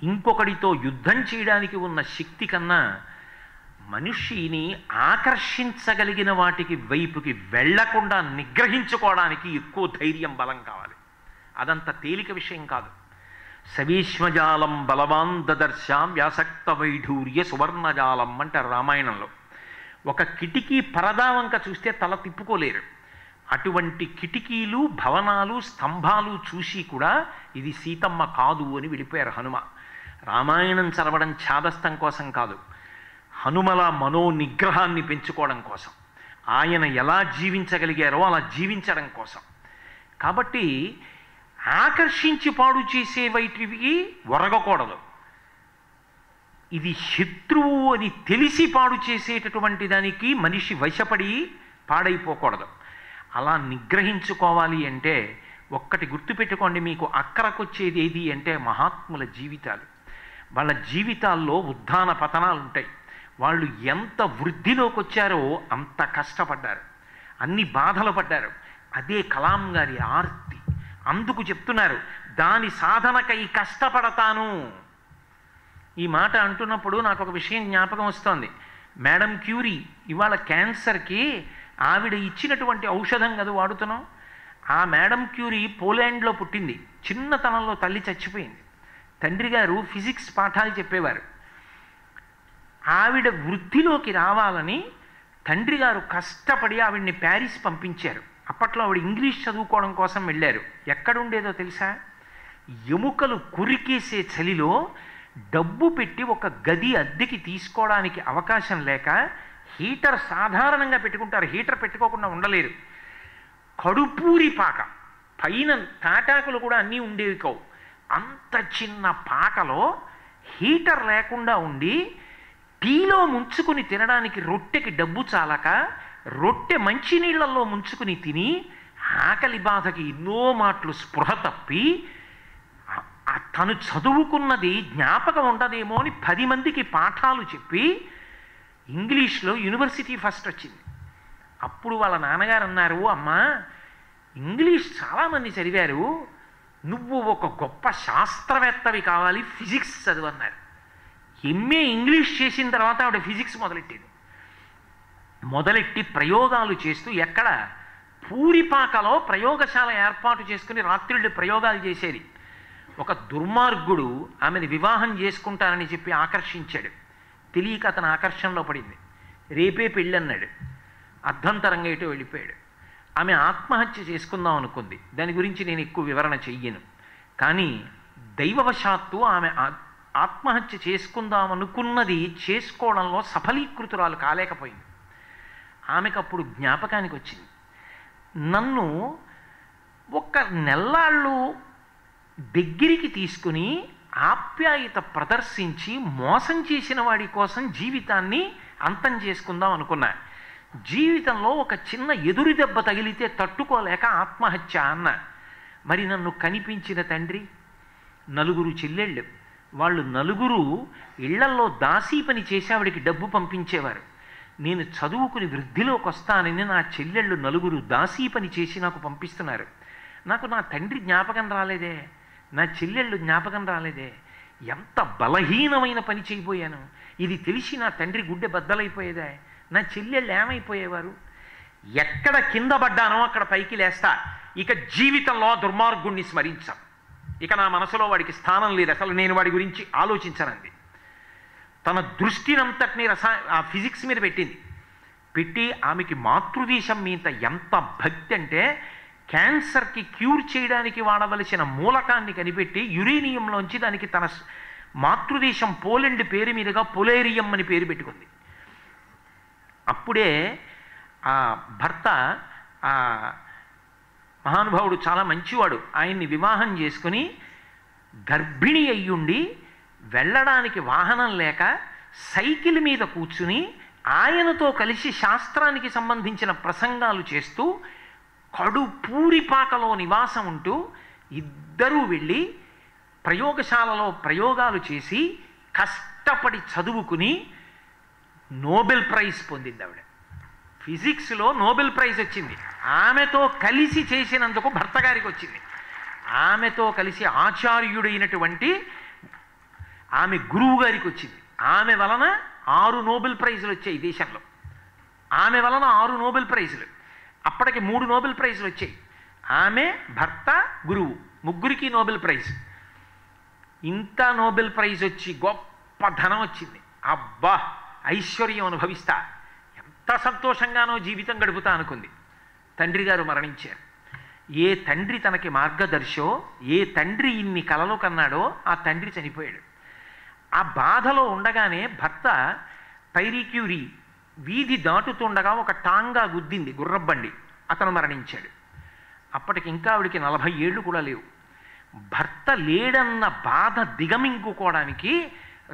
ఇంకొకడితో యుద్ధం చేయడానికి ఉన్న శక్తి కన్నా మనిషిని ఆకర్షించగలిగిన వాటికి వైపుకి వెళ్లకుండా నిగ్రహించుకోవడానికి ఎక్కువ ధైర్యం బలం కావాలి. అదంత తేలిక విషయం కాదు. సవీష్మజాలం బలవాన్ దదర్శాం వ్యాసక్త వైఢూర్య సువర్ణజాలం అంటారు రామాయణంలో. ఒక కిటికీ పరదా వంక చూస్తే తల తిప్పుకోలేరు. అటువంటి కిటికీలు భవనాలు స్తంభాలు చూసి కూడా ఇది సీతమ్మ కాదు అని విడిపోయారు హనుమ. రామాయణం చదవడం ఛాదస్థం కోసం కాదు, హనుమల మనోనిగ్రహాన్ని పెంచుకోవడం కోసం, ఆయన ఎలా జీవించగలిగారో అలా జీవించడం కోసం. కాబట్టి ఆకర్షించి పాడు చేసే వైటికి ఒరగకూడదు. ఇది శత్రువు అని తెలిసి పాడు చేసేటటువంటి దానికి మనిషి వశపడి పాడైపోకూడదు. అలా నిగ్రహించుకోవాలి అంటే ఒక్కటి గుర్తుపెట్టుకోండి, మీకు అక్కరకొచ్చేది ఏది అంటే మహాత్ముల జీవితాలు. వాళ్ళ జీవితాల్లో ఉద్ధాన పతనాలు ఉంటాయి. వాళ్ళు ఎంత వృద్ధిలోకి వచ్చారో అంత కష్టపడ్డారు, అన్ని బాధలు పడ్డారు. అదే కలాం గారి ఆర్తి. అందుకు చెప్తున్నారు, దాని సాధనకై కష్టపడతాను. ఈ మాట అంటున్నప్పుడు నాకు ఒక విషయం జ్ఞాపకం వస్తోంది. మేడం క్యూరీ ఇవాళ క్యాన్సర్కి ఆవిడ ఇచ్చినటువంటి ఔషధం కదా వాడుతున్నాం. ఆ మేడం క్యూరీ పోలాండ్లో పుట్టింది. చిన్నతనంలో తల్లి చచ్చిపోయింది. తండ్రి గారు ఫిజిక్స్ పాఠాలు చెప్పేవారు. ఆవిడ వృద్ధిలోకి రావాలని తండ్రి గారు కష్టపడి ఆవిడ్ని ప్యారిస్ పంపించారు. అప్పట్లో ఆవిడ ఇంగ్లీష్ చదువుకోవడం కోసం వెళ్ళారు. ఎక్కడుండేదో తెలుసా? ఎముకలు కురికేసే చలిలో డబ్బు పెట్టి ఒక గది అద్దెకి తీసుకోవడానికి అవకాశం లేక, హీటర్ సాధారణంగా పెట్టుకుంటారు, హీటర్ పెట్టుకోకుండా ఉండలేరు. కడుపూరి పాక పైన తాటాకులు కూడా అన్నీ ఉండేవి కావు. అంత చిన్న పాకలో హీటర్ లేకుండా ఉండి టీలో ముంచుకుని తినడానికి రొట్టెకి డబ్బు చాలక రొట్టె మంచినీళ్లలో ముంచుకుని తిని ఆకలి బాధకి ఎన్నో మాటలు స్పృహ తప్పి, తను చదువుకున్నది జ్ఞాపకం ఉండదేమో అని పది మందికి పాఠాలు చెప్పి ఇంగ్లీష్లో యూనివర్సిటీ ఫస్ట్ వచ్చింది. అప్పుడు వాళ్ళ నాన్నగారు అన్నారు, అమ్మా ఇంగ్లీష్ చాలామంది చదివారు, నువ్వు ఒక గొప్ప శాస్త్రవేత్తవి కావాలి, ఫిజిక్స్ చదువు అన్నారు. ఎంఏ ఇంగ్లీష్ చేసిన తర్వాత ఆవిడ ఫిజిక్స్ మొదలెట్టింది. మొదలెట్టి ప్రయోగాలు చేస్తూ, ఎక్కడ పూరిపాకలో ప్రయోగశాల ఏర్పాటు చేసుకుని రాత్రిళ్ళు ప్రయోగాలు చేసేది. ఒక దుర్మార్గుడు ఆమెను వివాహం చేసుకుంటానని చెప్పి ఆకర్షించాడు. తెలియక అతను ఆకర్షణలో పడింది. రేపే పెళ్ళన్నాడు, అర్ధంతరంగా ఇటో వెళ్ళిపోయాడు. ఆమె ఆత్మహత్య చేసుకుందాం అనుకుంది. దాని గురించి నేను ఎక్కువ వివరణ చెయ్యను. కానీ దైవవశాత్తు ఆమె ఆత్మహత్య చేసుకుందాం అనుకున్నది చేసుకోవడంలో సఫలీకృతురాలు కాలేకపోయింది. ఆమెకు అప్పుడు జ్ఞాపకానికి వచ్చింది, నన్ను ఒక్క నెల్లాళ్ళు దగ్గరికి తీసుకుని ఆప్యాయత ప్రదర్శించి మోసం చేసిన వాడి కోసం జీవితాన్ని అంతం చేసుకుందాం అనుకున్నా. జీవితంలో ఒక చిన్న ఎదురు దెబ్బ తగిలితే తట్టుకోలేక ఆత్మహత్య అన్న. మరి నన్ను కనిపించిన తండ్రి, నలుగురు చెల్లెళ్ళు, వాళ్ళు నలుగురు ఇళ్లల్లో దాసీ పని చేసేవాడికి డబ్బు పంపించేవారు. నేను చదువుకుని వృద్ధిలోకి వస్తానని నా చెల్లెళ్ళు నలుగురు దాసీ పని చేసి నాకు పంపిస్తున్నారు. నాకు నా తండ్రి జ్ఞాపకం రాలేదే, నా చెల్లెళ్ళు జ్ఞాపకం రాలేదే, ఎంత బలహీనమైన పని చేయబోయాను. ఇది తెలిసి నా తండ్రి గుడ్డె బద్దలైపోయేదే, నా చెల్లెళ్ళు ఏమైపోయేవారు. ఎక్కడ కింద పడ్డానో అక్కడ పైకి లేస్తా, ఇక జీవితంలో దుర్మార్గుణ్ణి స్మరించాం, ఇక నా మనసులో వాడికి స్థానం లేదు, అసలు నేను వాడి గురించి ఆలోచించనంది. తన దృష్టినంతటినీ రసా ఆ ఫిజిక్స్ మీద పెట్టింది. పెట్టి ఆమెకి మాతృదేశం మీద ఎంత భక్తి అంటే క్యాన్సర్కి క్యూర్ చేయడానికి వాడవలసిన మూలకాన్ని కనిపెట్టి యురేనియంలోంచి దానికి తన మాతృదేశం పోలెండ్ పేరు మీదుగా పొలేరియం అని పేరు పెట్టుకుంది. అప్పుడే ఆ భర్త ఆ మహానుభావుడు చాలా మంచివాడు, ఆయన్ని వివాహం చేసుకుని గర్భిణి అయ్యుండి వెళ్ళడానికి వాహనం లేక సైకిల్ మీద కూర్చుని ఆయనతో కలిసి శాస్త్రానికి సంబంధించిన ప్రసంగాలు చేస్తూ కడు పూరిపాకలో నివాసం ఉంటూ ఇద్దరూ వెళ్ళి ప్రయోగశాలలో ప్రయోగాలు చేసి కష్టపడి చదువుకుని నోబెల్ ప్రైజ్ పొందింది. ఆవిడ ఫిజిక్స్లో నోబెల్ ప్రైజ్ వచ్చింది ఆమెతో కలిసి చేసినందుకు, భర్త గారికి వచ్చింది ఆమెతో కలిసి, ఆచార్యుడైనటువంటి ఆమె గురువు గారికి వచ్చింది. ఆమె వలన ఆరు నోబెల్ ప్రైజులు వచ్చాయి దేశంలో, ఆమె వలన ఆరు నోబెల్ ప్రైజులు, అప్పటికి మూడు నోబెల్ ప్రైజులు వచ్చాయి. ఆమె, భర్త, గురువు ముగ్గురికి నోబెల్ ప్రైజ్. ఇంత నోబెల్ ప్రైజ్ వచ్చి గొప్ప ధనం వచ్చింది, అబ్బా ఐశ్వర్యం అనుభవిస్తా, ఎంత సంతోషంగానో జీవితం గడుపుతా అనుకుంది. తండ్రి గారు మరణించారు. ఏ తండ్రి తనకి మార్గదర్శో, ఏ తండ్రి ఇన్ని కలలు కన్నాడో ఆ తండ్రి చనిపోయాడు. ఆ బాధలో ఉండగానే భర్త పైరీక్యూరీ వీధి దాటుతుండగా ఒక టాంగా గుద్దింది గుర్రబ్బండి, అతను మరణించాడు. అప్పటికి ఇంకా ఆవిడికి నలభై ఏళ్ళు కూడా లేవు. భర్త లేడన్న బాధ దిగమింగుకోవడానికి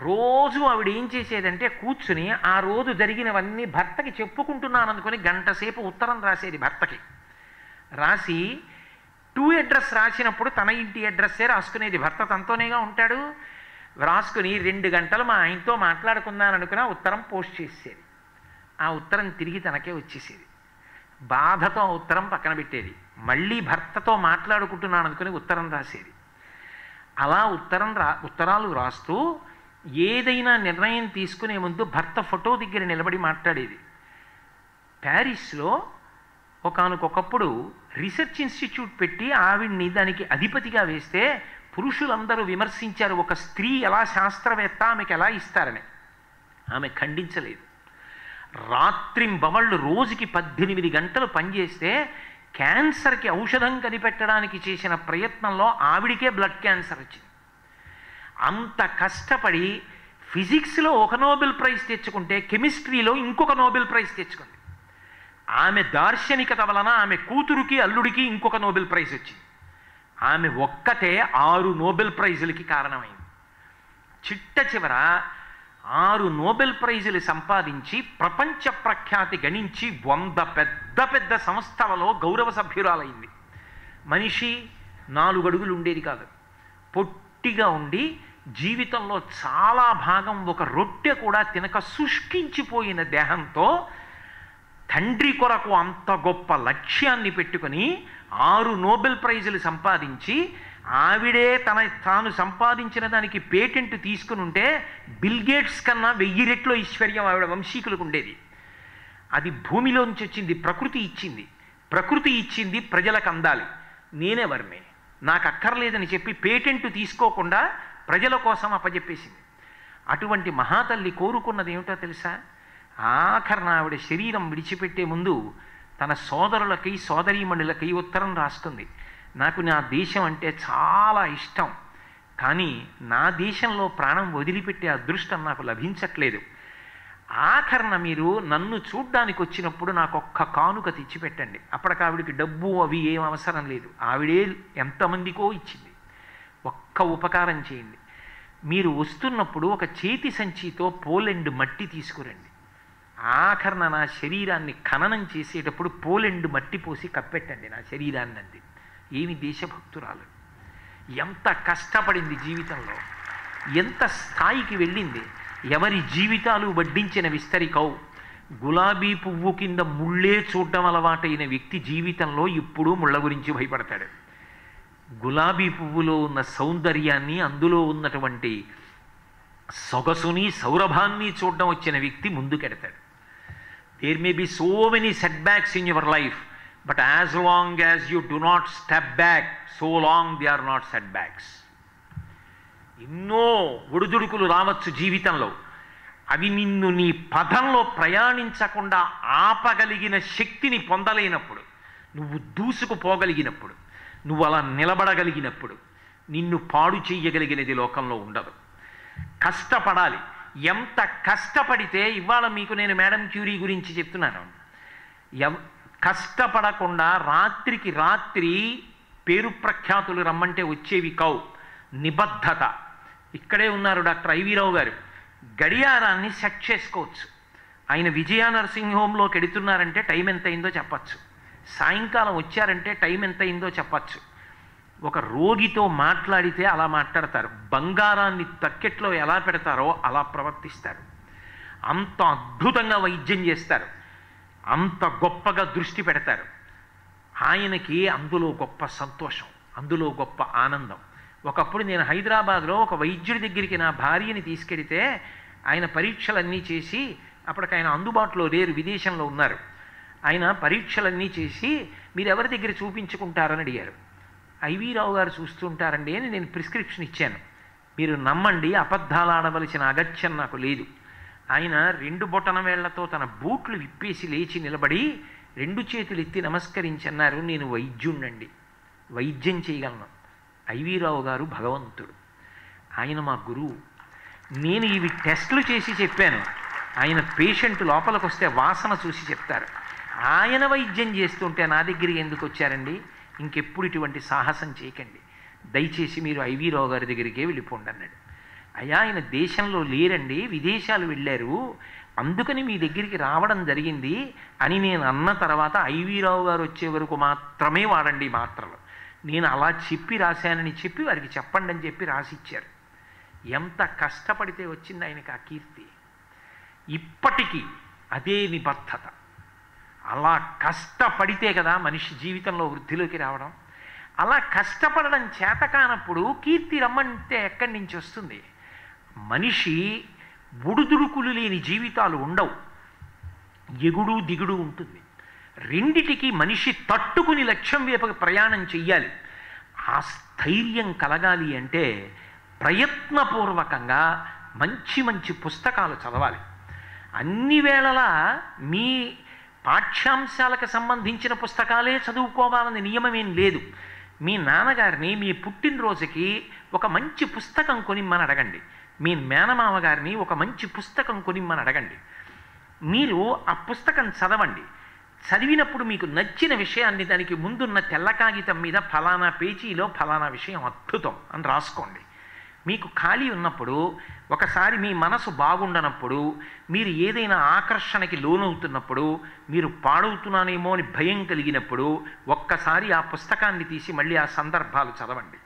రోజు ఆవిడ ఏం చేసేదంటే కూర్చుని ఆ రోజు జరిగినవన్నీ భర్తకి చెప్పుకుంటున్నాను అనుకుని గంటసేపు ఉత్తరం రాసేది భర్తకి. రాసి టూ అడ్రస్ రాసినప్పుడు తన ఇంటి అడ్రస్సే రాసుకునేది, భర్త తనతోనేగా ఉంటాడు. రాసుకుని రెండు గంటలు మా ఆయనతో మాట్లాడుకున్నాను అనుకుని ఉత్తరం పోస్ట్ చేసేది. ఆ ఉత్తరం తిరిగి తనకే వచ్చేసేది. బాధతో ఉత్తరం పక్కన పెట్టేది, మళ్ళీ భర్తతో మాట్లాడుకుంటున్నాను అనుకుని ఉత్తరం రాసేది. అలా ఉత్తరం రా ఉత్తరాలు రాస్తూ ఏదైనా నిర్ణయం తీసుకునే ముందు భర్త ఫోటో దగ్గర నిలబడి మాట్లాడేది. ప్యారిస్లో ఒకానొకప్పుడు రీసెర్చ్ ఇన్స్టిట్యూట్ పెట్టి ఆవిడ్ని దానికి అధిపతిగా వేస్తే పురుషులందరూ విమర్శించారు, ఒక స్త్రీ ఎలా శాస్త్రవేత్త, ఆమెకు ఎలా ఇస్తారని. ఆమె ఖండించలేదు. రాత్రింబవళ్ళు రోజుకి పద్దెనిమిది గంటలు పనిచేస్తే క్యాన్సర్కి ఔషధం కనిపెట్టడానికి చేసిన ప్రయత్నంలో ఆవిడికే బ్లడ్ క్యాన్సర్ వచ్చింది. అంత కష్టపడి ఫిజిక్స్లో ఒక నోబెల్ ప్రైజ్ తెచ్చుకుంటే కెమిస్ట్రీలో ఇంకొక నోబెల్ ప్రైజ్ తెచ్చుకుంది. ఆమె దార్శనికత వలన ఆమె కూతురికి, అల్లుడికి ఇంకొక నోబెల్ ప్రైజ్ వచ్చింది. ఆమె ఒక్కతే ఆరు నోబెల్ ప్రైజులకి కారణమైంది. చిట్ట చివర ఆరు నోబెల్ ప్రైజులు సంపాదించి ప్రపంచ ప్రఖ్యాతి గణించి వంద పెద్ద పెద్ద సంస్థలలో గౌరవ సభ్యురాలైంది. మనిషి నాలుగు అడుగులు ఉండేది కాదు, పొట్టిగా ఉండి జీవితంలో చాలా భాగం ఒక రొట్టె కూడా తినక శుష్కించిపోయిన దేహంతో తండ్రి కొరకు అంత గొప్ప లక్ష్యాన్ని పెట్టుకుని ఆరు నోబెల్ ప్రైజులు సంపాదించి ఆవిడే తన తాను సంపాదించిన దానికి పేటెంట్ తీసుకుని ఉంటే బిల్గేట్స్ కన్నా వెయ్యి రెట్లో ఐశ్వర్యం ఆవిడ వంశీకులకు ఉండేది. అది భూమిలోంచి వచ్చింది, ప్రకృతి ఇచ్చింది, ప్రకృతి ఇచ్చింది ప్రజలకు అందాలి. నేనెవరిని, నాకు అక్కర్లేదని చెప్పి పేటెంట్ తీసుకోకుండా ప్రజల కోసం అప్పజెప్పేసింది. అటువంటి మహాతల్లి కోరుకున్నది ఏమిటో తెలుసా? ఆఖరణ ఆవిడ శరీరం విడిచిపెట్టే ముందు తన సోదరులకి, సోదరీమణులకి ఉత్తరం రాస్తుంది, నాకు నా దేశం అంటే చాలా ఇష్టం, కానీ నా దేశంలో ప్రాణం వదిలిపెట్టే అదృష్టం నాకు లభించట్లేదు. ఆఖరణ మీరు నన్ను చూడ్డానికి వచ్చినప్పుడు నాకు ఒక్క కానుక తెచ్చిపెట్టండి. అప్పటికి ఆవిడికి డబ్బు అవి ఏం అవసరం లేదు, ఆవిడే ఎంతమందికో ఇచ్చింది. ఒక్క ఉపకారం చేయండి, మీరు వస్తున్నప్పుడు ఒక చేతి సంచితో పోలెండ్ మట్టి తీసుకురండి. ఆఖరణ నా శరీరాన్ని ఖననం చేసేటప్పుడు పోలెండ్ మట్టి పోసి కప్పెట్టండి నా శరీరాన్ని అంది. ఏమి దేశభక్తురాలు, ఎంత కష్టపడింది జీవితంలో, ఎంత స్థాయికి వెళ్ళింది. ఎవరి జీవితాలు వడ్డించిన విస్తరికవు, గులాబీ పువ్వు కింద ముళ్ళే చూడడం అలవాటైన వ్యక్తి జీవితంలో ఇప్పుడు ముళ్ళ గురించి భయపడతాడు. గులాబీ పువ్వులో ఉన్న సౌందర్యాన్ని, అందులో ఉన్నటువంటి సొగసుని, సౌరభాన్ని చూడడం వచ్చిన వ్యక్తి ముందుకెడతాడు. There may be so many setbacks in your life, but as long as you do not step back, so long they are not setbacks. ఎన్నో ఒడిదుడుకులు రావచ్చు జీవితంలో, అవి నిన్ను నీ పదంలో ప్రయాణించకుండా ఆపగలిగిన శక్తిని పొందలేనప్పుడు, నువ్వు దూసుకుపోగలిగినప్పుడు, నువ్వు అలా నిలబడగలిగినప్పుడు నిన్ను పాడు చేయగలిగినది లోకంలో ఉండదు. కష్టపడాలి. ఎంత కష్టపడితే, ఇవాళ మీకు నేను మేడం క్యూరీ గురించి చెప్తున్నాను, ఎవ కష్టపడకుండా రాత్రికి రాత్రి పేరు ప్రఖ్యాతులు రమ్మంటే వచ్చేవి కావు. నిబద్ధత. ఇక్కడే ఉన్నారు డాక్టర్ ఐవీరావు గారు. గడియారాన్ని సెట్ చేసుకోవచ్చు. ఆయన విజయ నర్సింగ్ హోమ్లోకి వెడుతున్నారంటే టైం ఎంత అయిందో చెప్పచ్చు, సాయంకాలం వచ్చారంటే టైం ఎంత అయిందో చెప్పచ్చు. ఒక రోగితో మాట్లాడితే అలా మాట్లాడతారు. బంగారాన్ని తక్కెట్లో ఎలా పెడతారో అలా ప్రవర్తిస్తారు. అంత అద్భుతంగా వైద్యం చేస్తారు, అంత గొప్పగా దృష్టి పెడతారు. ఆయనకి అందులో గొప్ప సంతోషం, అందులో గొప్ప ఆనందం. ఒకప్పుడు నేను హైదరాబాద్లో ఒక వైద్యుడి దగ్గరికి నా భార్యని తీసుకెడితే, ఆయన పరీక్షలన్నీ చేసి, అప్పటికి ఆయన అందుబాటులో లేరు, విదేశంలో ఉన్నారు, ఆయన పరీక్షలన్నీ చేసి మీరు ఎవరి దగ్గర చూపించుకుంటారని అడిగారు. ఐవీరావు గారు చూస్తుంటారండి అని నేను ప్రిస్క్రిప్షన్ ఇచ్చాను. మీరు నమ్మండి, అబద్ధాలు ఆడవలసిన అగత్యం నాకు లేదు. ఆయన రెండు బొటన వేళ్లతో తన బూట్లు విప్పేసి లేచి నిలబడి రెండు చేతులు ఎత్తి నమస్కరించన్నారు. నేను వైద్యుణ్ణండి, వైద్యం చేయగలను. ఐవీరావు గారు భగవంతుడు, ఆయన మా గురువు. నేను ఇవి టెస్టులు చేసి చెప్పాను. ఆయన పేషెంట్ లోపలికి వస్తే వాసన చూసి చెప్తారు. ఆయన వైద్యం చేస్తుంటే నా దగ్గరికి ఎందుకు వచ్చారండి? ఇంకెప్పుడు ఇటువంటి సాహసం చేయకండి, దయచేసి మీరు ఐవీరావు గారి దగ్గరికే వెళ్ళిపోండి అన్నాడు. అయ్యా, ఆయన దేశంలో లేరండి, విదేశాలు వెళ్ళారు, అందుకని మీ దగ్గరికి రావడం జరిగింది అని నేను అన్న తర్వాత, ఐవీరావు గారు వచ్చే వరకు మాత్రమే వాడండి మాత్రలు, నేను అలా చెప్పి రాశానని చెప్పి వారికి చెప్పండి అని చెప్పి రాసిచ్చారు. ఎంత కష్టపడితే వచ్చింది ఆయనకు ఆ కీర్తి. ఇప్పటికీ అదే నిబద్ధత. అలా కష్టపడితే కదా మనిషి జీవితంలో వృద్ధిలోకి రావడం. అలా కష్టపడడం చేత కానప్పుడు కీర్తి రమ్మంటే ఎక్కడి నుంచి వస్తుంది? మనిషి ఒడుదుడుకులు లేని జీవితాలు ఉండవు. ఎగుడు దిగుడు ఉంటుంది. రెండిటికి మనిషి తట్టుకుని లక్ష్యం వైపు ప్రయాణం చెయ్యాలి. ఆ స్థైర్యం కలగాలి అంటే ప్రయత్నపూర్వకంగా మంచి మంచి పుస్తకాలు చదవాలి. అన్ని వేళలా మీ పాఠ్యాంశాలకు సంబంధించిన పుస్తకాలే చదువుకోవాలనే నియమమేం లేదు. మీ నాన్నగారిని మీ పుట్టినరోజుకి ఒక మంచి పుస్తకం కొనిమ్మని అడగండి, మీ మేనమామ గారిని ఒక మంచి పుస్తకం కొనిమ్మని అడగండి. మీరు ఆ పుస్తకం చదవండి. చదివినప్పుడు మీకు నచ్చిన విషయాన్ని దానికి ముందున్న తెల్ల కాగితం మీద ఫలానా పేజీలో ఫలానా విషయం అద్భుతం అని రాసుకోండి. మీకు ఖాళీ ఉన్నప్పుడు, ఒకసారి మీ మనసు బాగుండనప్పుడు, మీరు ఏదైనా ఆకర్షణకి లోనవుతున్నప్పుడు, మీరు పాడవుతున్నానేమో అని భయం కలిగినప్పుడు ఒక్కసారి ఆ పుస్తకాన్ని తీసి మళ్ళీ ఆ సందర్భాలు చదవండి.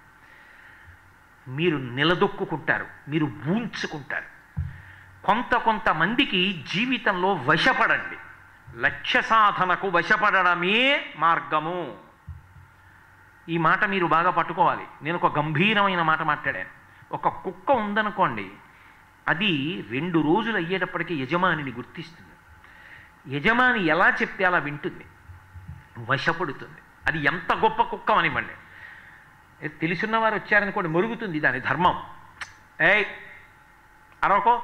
మీరు నిలదొక్కుంటారు, మీరు ఊంచుకుంటారు. కొంత కొంతమందికి జీవితంలో వశపడండి. లక్ష్య సాధనకు వశపడమే మార్గము. ఈ మాట మీరు బాగా పట్టుకోవాలి. నేను ఒక గంభీరమైన మాట మాట్లాడాను. ఒక కుక్క ఉందనుకోండి, అది రెండు రోజులు అయ్యేటప్పటికీ యజమానిని గుర్తిస్తుంది. యజమాని ఎలా చెప్తే అలా వింటుంది, వశపడుతుంది. అది ఎంత గొప్ప కుక్క అనివ్వండి. తెలుసున్నవారు వచ్చారనుకోండి, మురుగుతుంది. దాని ధర్మం, ఏ అరవకో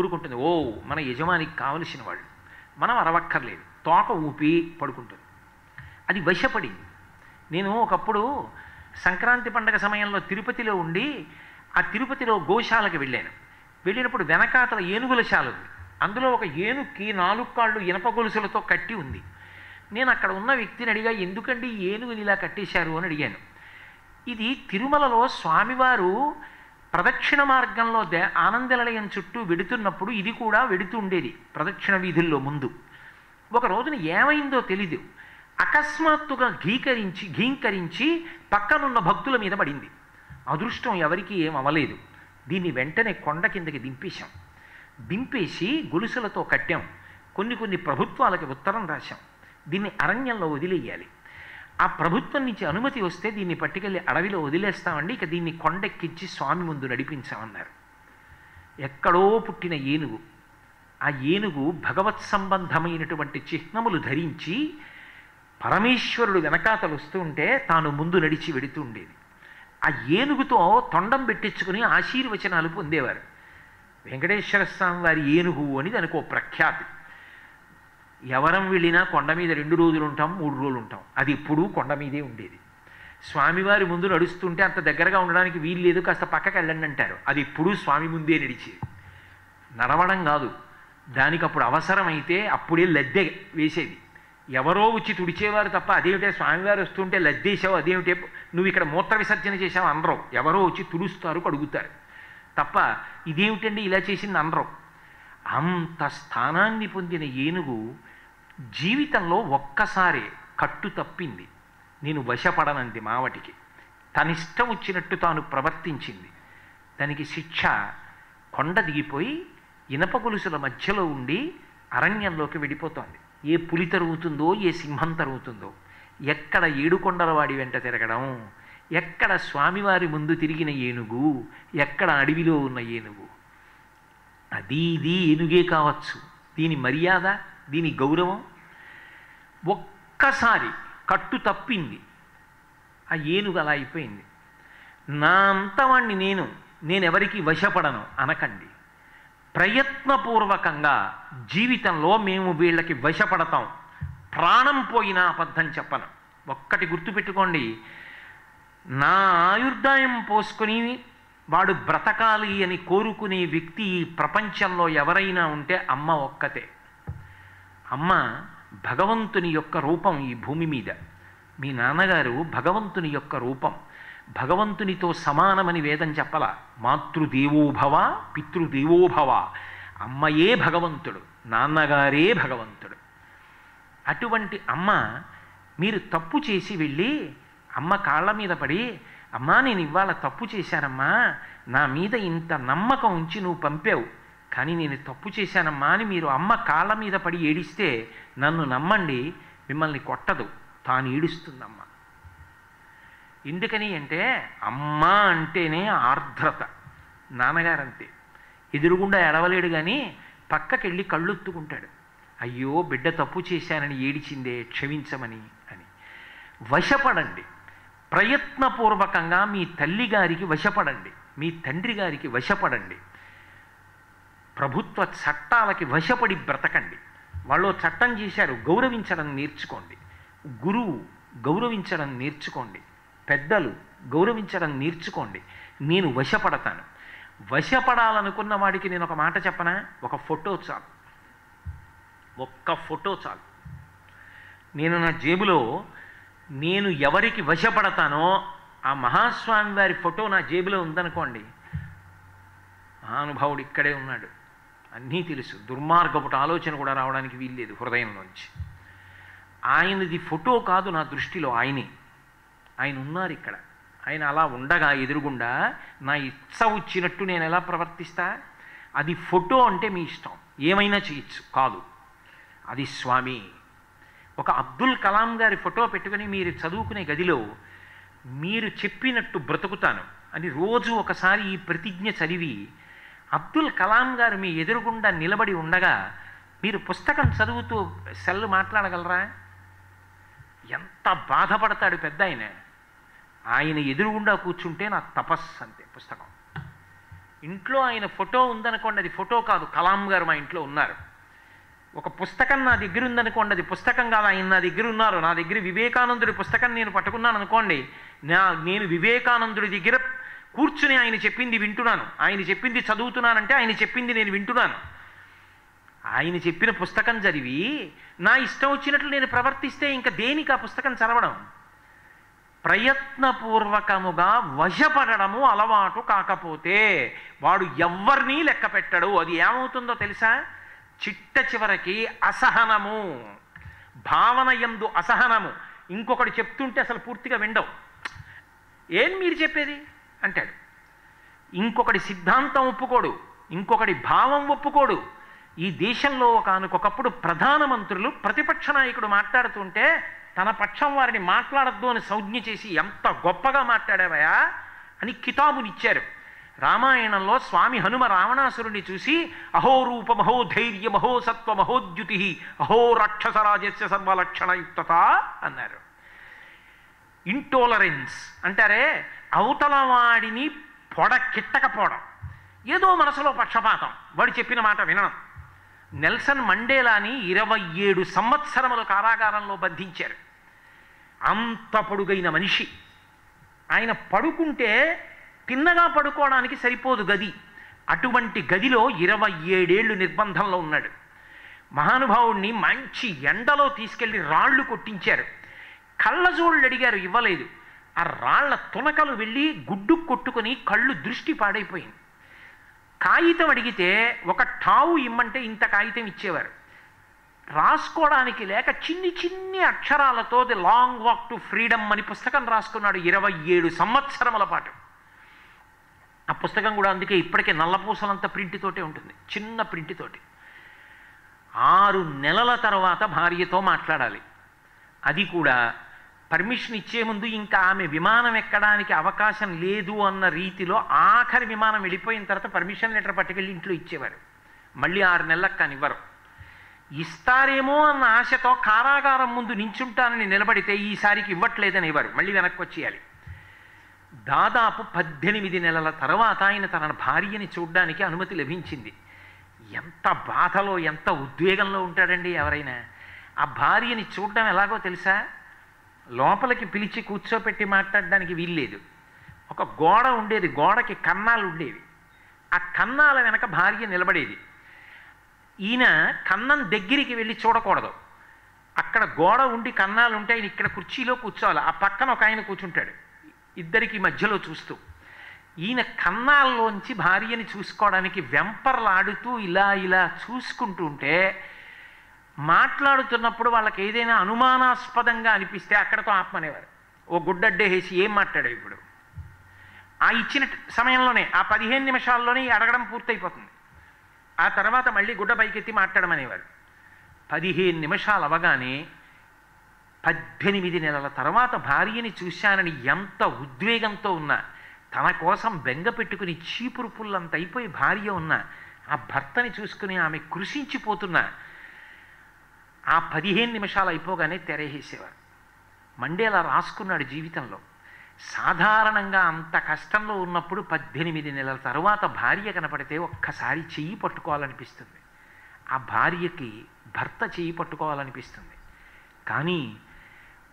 ఊరుకుంటుంది. ఓ, మన యజమానికి కావలసిన వాళ్ళు, మనం అరవక్కర్లేదు, తోక ఊపి పడుకుంటుంది. అది వశపడింది. నేను ఒకప్పుడు సంక్రాంతి పండగ సమయంలో తిరుపతిలో ఉండి, ఆ తిరుపతిలో గోశాలకు వెళ్ళాను. వెళ్ళినప్పుడు వెనకాతల ఏనుగుల శాల ఉంది. అందులో ఒక ఏనుగుకి నాలుగు కాళ్ళు ఇనప గొలుసులతో కట్టి ఉంది. నేను అక్కడ ఉన్న వ్యక్తిని అడిగా, ఎందుకండి ఏనుగుని ఇలా కట్టేశారు అని అడిగాను. ఇది తిరుమలలో స్వామివారు ప్రదక్షిణ మార్గంలో దే ఆనందలయం చుట్టూ వెడుతున్నప్పుడు ఇది కూడా వెడుతూ ఉండేది ప్రదక్షిణ వీధుల్లో. ముందు ఒక రోజున ఏమైందో తెలీదు, అకస్మాత్తుగా ఘీకరించి ఘీంకరించి పక్కనున్న భక్తుల మీద పడింది. అదృష్టం ఎవరికీ ఏం అవ్వలేదు. దీన్ని వెంటనే కొండ కిందకి దింపేశాం. దింపేసి గొలుసులతో కట్టాం. కొన్ని కొన్ని ప్రభుత్వాలకు ఉత్తరం రాశాం, దీన్ని అరణ్యంలో వదిలేయాలి, ఆ ప్రభుత్వం నుంచి అనుమతి వస్తే దీన్ని పట్టుకెళ్ళి అడవిలో వదిలేస్తామండి, ఇక దీన్ని కొండెక్కించి స్వామి ముందు నడిపించామన్నారు. ఎక్కడో పుట్టిన ఏనుగు, ఆ ఏనుగు భగవత్ సంబంధమైనటువంటి చిహ్నములు ధరించి పరమేశ్వరుడు వెనకాతలు వస్తూ ఉంటే తాను ముందు నడిచి వెడుతూ ఉండేది. ఆ ఏనుగుతో తొండం పెట్టించుకుని ఆశీర్వచనాలు పొందేవారు. వెంకటేశ్వర స్వామి వారి ఏనుగు అని దానికి ఓ ప్రఖ్యాతి. ఎవరం వెళ్ళినా కొండ మీద రెండు రోజులు ఉంటాం, మూడు రోజులు ఉంటాం, అది ఇప్పుడు కొండ మీదే ఉండేది. స్వామివారి ముందు నడుస్తుంటే అంత దగ్గరగా ఉండడానికి వీలు లేదు, కాస్త పక్కకి వెళ్ళండి అంటారు, అది ఇప్పుడు స్వామి ముందే నడిచేది. నడవడం కాదు, దానికి అప్పుడు అవసరమైతే అప్పుడే లద్దె వేసేది, ఎవరో వచ్చి తుడిచేవారు తప్ప అదేమిటే స్వామివారు వస్తుంటే లద్దేశావు, అదేమిటే నువ్వు ఇక్కడ మూత్ర విసర్జన చేశావు అనరు, ఎవరో వచ్చి తుడుస్తారు కడుగుతారు తప్ప ఇదేమిటండి ఇలా చేసింది అనరు. అంత స్థానాన్ని పొందిన ఏనుగు జీవితంలో ఒక్కసారే కట్టు తప్పింది, నేను వశపడనంది మావటికి, తనిష్టం వచ్చినట్టు తాను ప్రవర్తించింది, దానికి శిక్ష కొండ దిగిపోయి ఇనప గొలుసుల మధ్యలో ఉండి అరణ్యంలోకి వెళ్ళిపోతోంది. ఏ పులి తరుగుతుందో, ఏ సింహం తరుగుతుందో, ఎక్కడ ఏడుకొండలవాడి వెంట తిరగడం, ఎక్కడ స్వామివారి ముందు తిరిగిన ఏనుగు, ఎక్కడ అడవిలో ఉన్న ఏనుగు. అది ఇది ఏనుగే కావచ్చు, దీని మర్యాద, దీని గౌరవం. ఒక్కసారి కట్టు తప్పింది, ఆ ఏనుగు అలా అయిపోయింది. నా అంతవాణ్ణి నేను, నేనెవరికి వశపడను అనకండి. ప్రయత్నపూర్వకంగా జీవితంలో మేము వీళ్ళకి వశపడతాం, ప్రాణం పోయినా అబద్ధం చెప్పను. ఒక్కటి గుర్తుపెట్టుకోండి, నా ఆయుర్దాయం పోసుకొని వాడు బ్రతకాలి అని కోరుకునే వ్యక్తి ఈ ప్రపంచంలో ఎవరైనా ఉంటే అమ్మ ఒక్కతే. అమ్మ భగవంతుని యొక్క రూపం ఈ భూమి మీద, మీ నాన్నగారు భగవంతుని యొక్క రూపం, భగవంతునితో సమానమని వేదం చెప్పాల. మాతృదేవోభవ పితృదేవోభవ, అమ్మయే భగవంతుడు, నాన్నగారే భగవంతుడు. అటువంటి అమ్మ, మీరు తప్పు చేసి వెళ్ళి అమ్మ కాళ్ళ మీద పడి, అమ్మా నేను ఇవాళ తప్పు చేశానమ్మా, నా మీద ఇంత నమ్మకం ఉంచి నువ్వు పంపావు, కానీ నేను తప్పు చేశానమ్మా అని మీరు అమ్మ కాళ్ళ మీద పడి ఏడిస్తే, నన్ను నమ్మండి మిమ్మల్ని కొట్టదు, తాను ఏడుస్తుందమ్మ. ఎందుకని అంటే అమ్మ అంటేనే ఆర్ద్రత. నాన్నగారు అంతే, ఎదురుగుండా ఎడవలేడు కానీ పక్కకెళ్ళి కళ్ళొత్తుకుంటాడు, అయ్యో బిడ్డ తప్పు చేశానని ఏడిచిందే క్షమించమని అని. వశపడండి, ప్రయత్నపూర్వకంగా మీ తల్లి గారికి వశపడండి, మీ తండ్రి గారికి వశపడండి, ప్రభుత్వ చట్టాలకి వశపడి బ్రతకండి. వాళ్ళు చట్టం చేశారు, గౌరవించడం నేర్చుకోండి. గురువు గౌరవించడం నేర్చుకోండి, పెద్దలు గౌరవించడం నేర్చుకోండి. నేను వశపడతాను, వశపడాలనుకున్న వాడికి నేను ఒక మాట చెప్పనా, ఒక ఫోటో చాలు, ఒక్క ఫోటో చాలు. నేను నా జేబులో నేను ఎవరికి వశపడతానో ఆ మహాస్వామి వారి ఫోటో నా జేబులో ఉందనుకోండి, మహానుభావుడు ఇక్కడే ఉన్నాడు, అన్నీ తెలుసు, దుర్మార్గపుట ఆలోచన కూడా రావడానికి వీల్లేదు హృదయంలోంచి. ఆయనది ఫోటో కాదు నా దృష్టిలో, ఆయనే ఆయన ఉన్నారు ఇక్కడ. ఆయన అలా ఉండగా ఎదురుగుండా నా ఇచ్చ వచ్చినట్టు నేను ఎలా ప్రవర్తిస్తా? అది ఫోటో అంటే మీ ఇష్టం, ఏమైనా చేయొచ్చు కాదు, అది స్వామి. ఒక అబ్దుల్ కలాం గారి ఫోటో పెట్టుకుని మీరు చదువుకునే గదిలో మీరు చెప్పినట్టు బ్రతుకుతాను అని రోజు ఒకసారి ఈ ప్రతిజ్ఞ చదివి, అబ్దుల్ కలాం గారు మీ ఎదురుగుండా నిలబడి ఉండగా మీరు పుస్తకం చదువుతూ సెల్ మాట్లాడగలరా? ఎంత బాధపడతాడు పెద్ద ఆయన. ఆయన ఎదురుగుండా కూర్చుంటే నా తపస్సు అంతే పుస్తకం. ఇంట్లో ఆయన ఫోటో ఉందనుకోండి, అది ఫోటో కాదు, కలాం గారు మా ఇంట్లో ఉన్నారు. ఒక పుస్తకం నా దగ్గర ఉందనుకోండి, అది పుస్తకం కాదు, ఆయన నా దగ్గర ఉన్నారు. నా దగ్గర వివేకానందుడి పుస్తకం నేను పట్టుకున్నాను అనుకోండి, నా నేను వివేకానందుడి దగ్గర కూర్చుని ఆయన చెప్పింది వింటున్నాను, ఆయన చెప్పింది చదువుతున్నానంటే ఆయన చెప్పింది నేను వింటున్నాను. ఆయన చెప్పిన పుస్తకం చదివి నా ఇష్టం వచ్చినట్లు నేను ప్రవర్తిస్తే ఇంకా దేనికి ఆ పుస్తకం చదవడం? ప్రయత్నపూర్వకముగా వశపడము అలవాటు కాకపోతే వాడు ఎవ్వరినీ లెక్క పెట్టడు. అది ఏమవుతుందో తెలుసా? చిట్ట చివరికి అసహనము, భావన యందు అసహనము. ఇంకొకటి చెప్తుంటే అసలు పూర్తిగా వినవు, ఏం మీరు చెప్పేది అంటాడు. ఇంకొకటి సిద్ధాంతం ఒప్పుకోడు, ఇంకొకటి భావం ఒప్పుకోడు, ఈ దేశంలో ఒకనకొకప్పుడు ప్రధానమంత్రులు ప్రతిపక్ష నాయకుడు మాట్లాడుతుంటే తన పక్షం వారిని మాట్లాడద్దు అని సౌజ్ఞ చేసి ఎంత గొప్పగా మాట్లాడావయా అని కితాబునిచ్చారు. రామాయణంలో స్వామి హనుమ రావణాసురుని చూసి అహో రూపమహో ధైర్యమహో సత్వమహోద్యుతి అహో రాక్షస రాజస్య సర్వలక్షణయుక్తత అన్నారు. ఇంటోలరెన్స్ అంటారే, అవతలవాడిని పొడ కిట్టకపోవడం, ఏదో మనసులో పక్షపాతం, వాడు చెప్పిన మాట వినడం. నెల్సన్ మండేలాని ఇరవై ఏడు సంవత్సరముల కారాగారంలో బంధించారు. అంత పొడుగైన మనిషి, ఆయన పడుకుంటే తిన్నగా పడుకోవడానికి సరిపోదు గది. అటువంటి గదిలో ఇరవై ఏడేళ్లు నిర్బంధంలో ఉన్నాడు. మహానుభావుడిని మంచి ఎండలో తీసుకెళ్లి రాళ్లు కొట్టించారు. కళ్ళజోళ్ళు అడిగారు, ఇవ్వలేదు. ఆ రాళ్ల తునకలు వెళ్ళి గుడ్డు కొట్టుకుని కళ్ళు దృష్టి పాడైపోయింది. కాగితం అడిగితే ఒక ఠావు ఇమ్మంటే ఇంత కాగితం ఇచ్చేవారు. రాసుకోవడానికి లేక చిన్ని చిన్ని అక్షరాలతో the long walk to freedom అని పుస్తకం రాసుకున్నాడు ఇరవై ఏడు సంవత్సరముల పాటు. ఆ పుస్తకం కూడా అందుకే ఇప్పటికే నల్లపూసలంత ప్రింట్తోటే ఉంటుంది, చిన్న ప్రింట్తోటి. ఆరు నెలల తర్వాత భార్యతో మాట్లాడాలి. అది కూడా పర్మిషన్ ఇచ్చే ముందు ఇంకా ఆమె విమానం ఎక్కడానికి అవకాశం లేదు అన్న రీతిలో ఆఖరి విమానం వెళ్ళిపోయిన తర్వాత పర్మిషన్ లెటర్ పట్టుకెళ్ళి ఇంట్లో ఇచ్చేవారు. మళ్ళీ ఆరు నెలలకు కానివ్వరు. ఇస్తారేమో అన్న ఆశతో కారాగారం ముందు నించుంటానని నిలబడితే ఈసారికి ఇవ్వట్లేదని ఇవ్వరు, మళ్ళీ వెనక్కి వచ్చేయాలి. దాదాపు పద్దెనిమిది నెలల తర్వాత ఆయన తన భార్యని చూడ్డానికి అనుమతి లభించింది. ఎంత బాధలో ఎంత ఉద్వేగంలో ఉంటాడండి ఎవరైనా. ఆ భార్యని చూడడం ఎలాగో తెలుసా, లోపలికి పిలిచి కూర్చోపెట్టి మాట్లాడడానికి వీల్లేదు. ఒక గోడ ఉండేది, గోడకి కన్నాలు ఉండేవి. ఆ కన్నాల వెనక భార్య నిలబడేది. ఈయన కన్నం దగ్గరికి వెళ్ళి చూడకూడదు. అక్కడ గోడ ఉండి కన్నాలు ఉంటే ఆయన ఇక్కడ కుర్చీలో కూర్చోవాలి. ఆ పక్కన ఒక ఆయన కూర్చుంటాడు, ఇద్దరికి మధ్యలో చూస్తూ. ఈయన కన్నాల్లోంచి భార్యని చూసుకోవడానికి వెంపర్లాడుతూ ఇలా ఇలా చూసుకుంటూ ఉంటే, మాట్లాడుతున్నప్పుడు వాళ్ళకి ఏదైనా అనుమానాస్పదంగా అనిపిస్తే అక్కడతో ఆపమనేవారు. ఓ గుడ్డడ్డేసి ఏం మాట్లాడావు ఇప్పుడు, ఆ ఇచ్చిన సమయంలోనే, ఆ పదిహేను నిమిషాల్లోనే అడగడం పూర్తయిపోతుంది. ఆ తర్వాత మళ్ళీ గుడ్డ పైకెత్తి మాట్లాడమనేవారు. పదిహేను నిమిషాలు అవగానే పద్దెనిమిది నెలల తర్వాత భార్యని చూశానని ఎంత ఉద్వేగంతో ఉన్నా, తన కోసం బెంగ పెట్టుకుని చీపురు పుల్లంత అయిపోయి భార్య ఉన్నా, ఆ భర్తని చూసుకుని ఆమె కృషించిపోతున్నా, ఆ పదిహేను నిమిషాలు అయిపోగానే తెరేసేవారు. మండేలా రాసుకున్నాడు జీవితంలో, సాధారణంగా అంత కష్టంలో ఉన్నప్పుడు పద్దెనిమిది నెలల తర్వాత భార్య కనపడితే ఒక్కసారి చెయ్యి పట్టుకోవాలనిపిస్తుంది. ఆ భార్యకి భర్త చెయ్యి పట్టుకోవాలనిపిస్తుంది. కానీ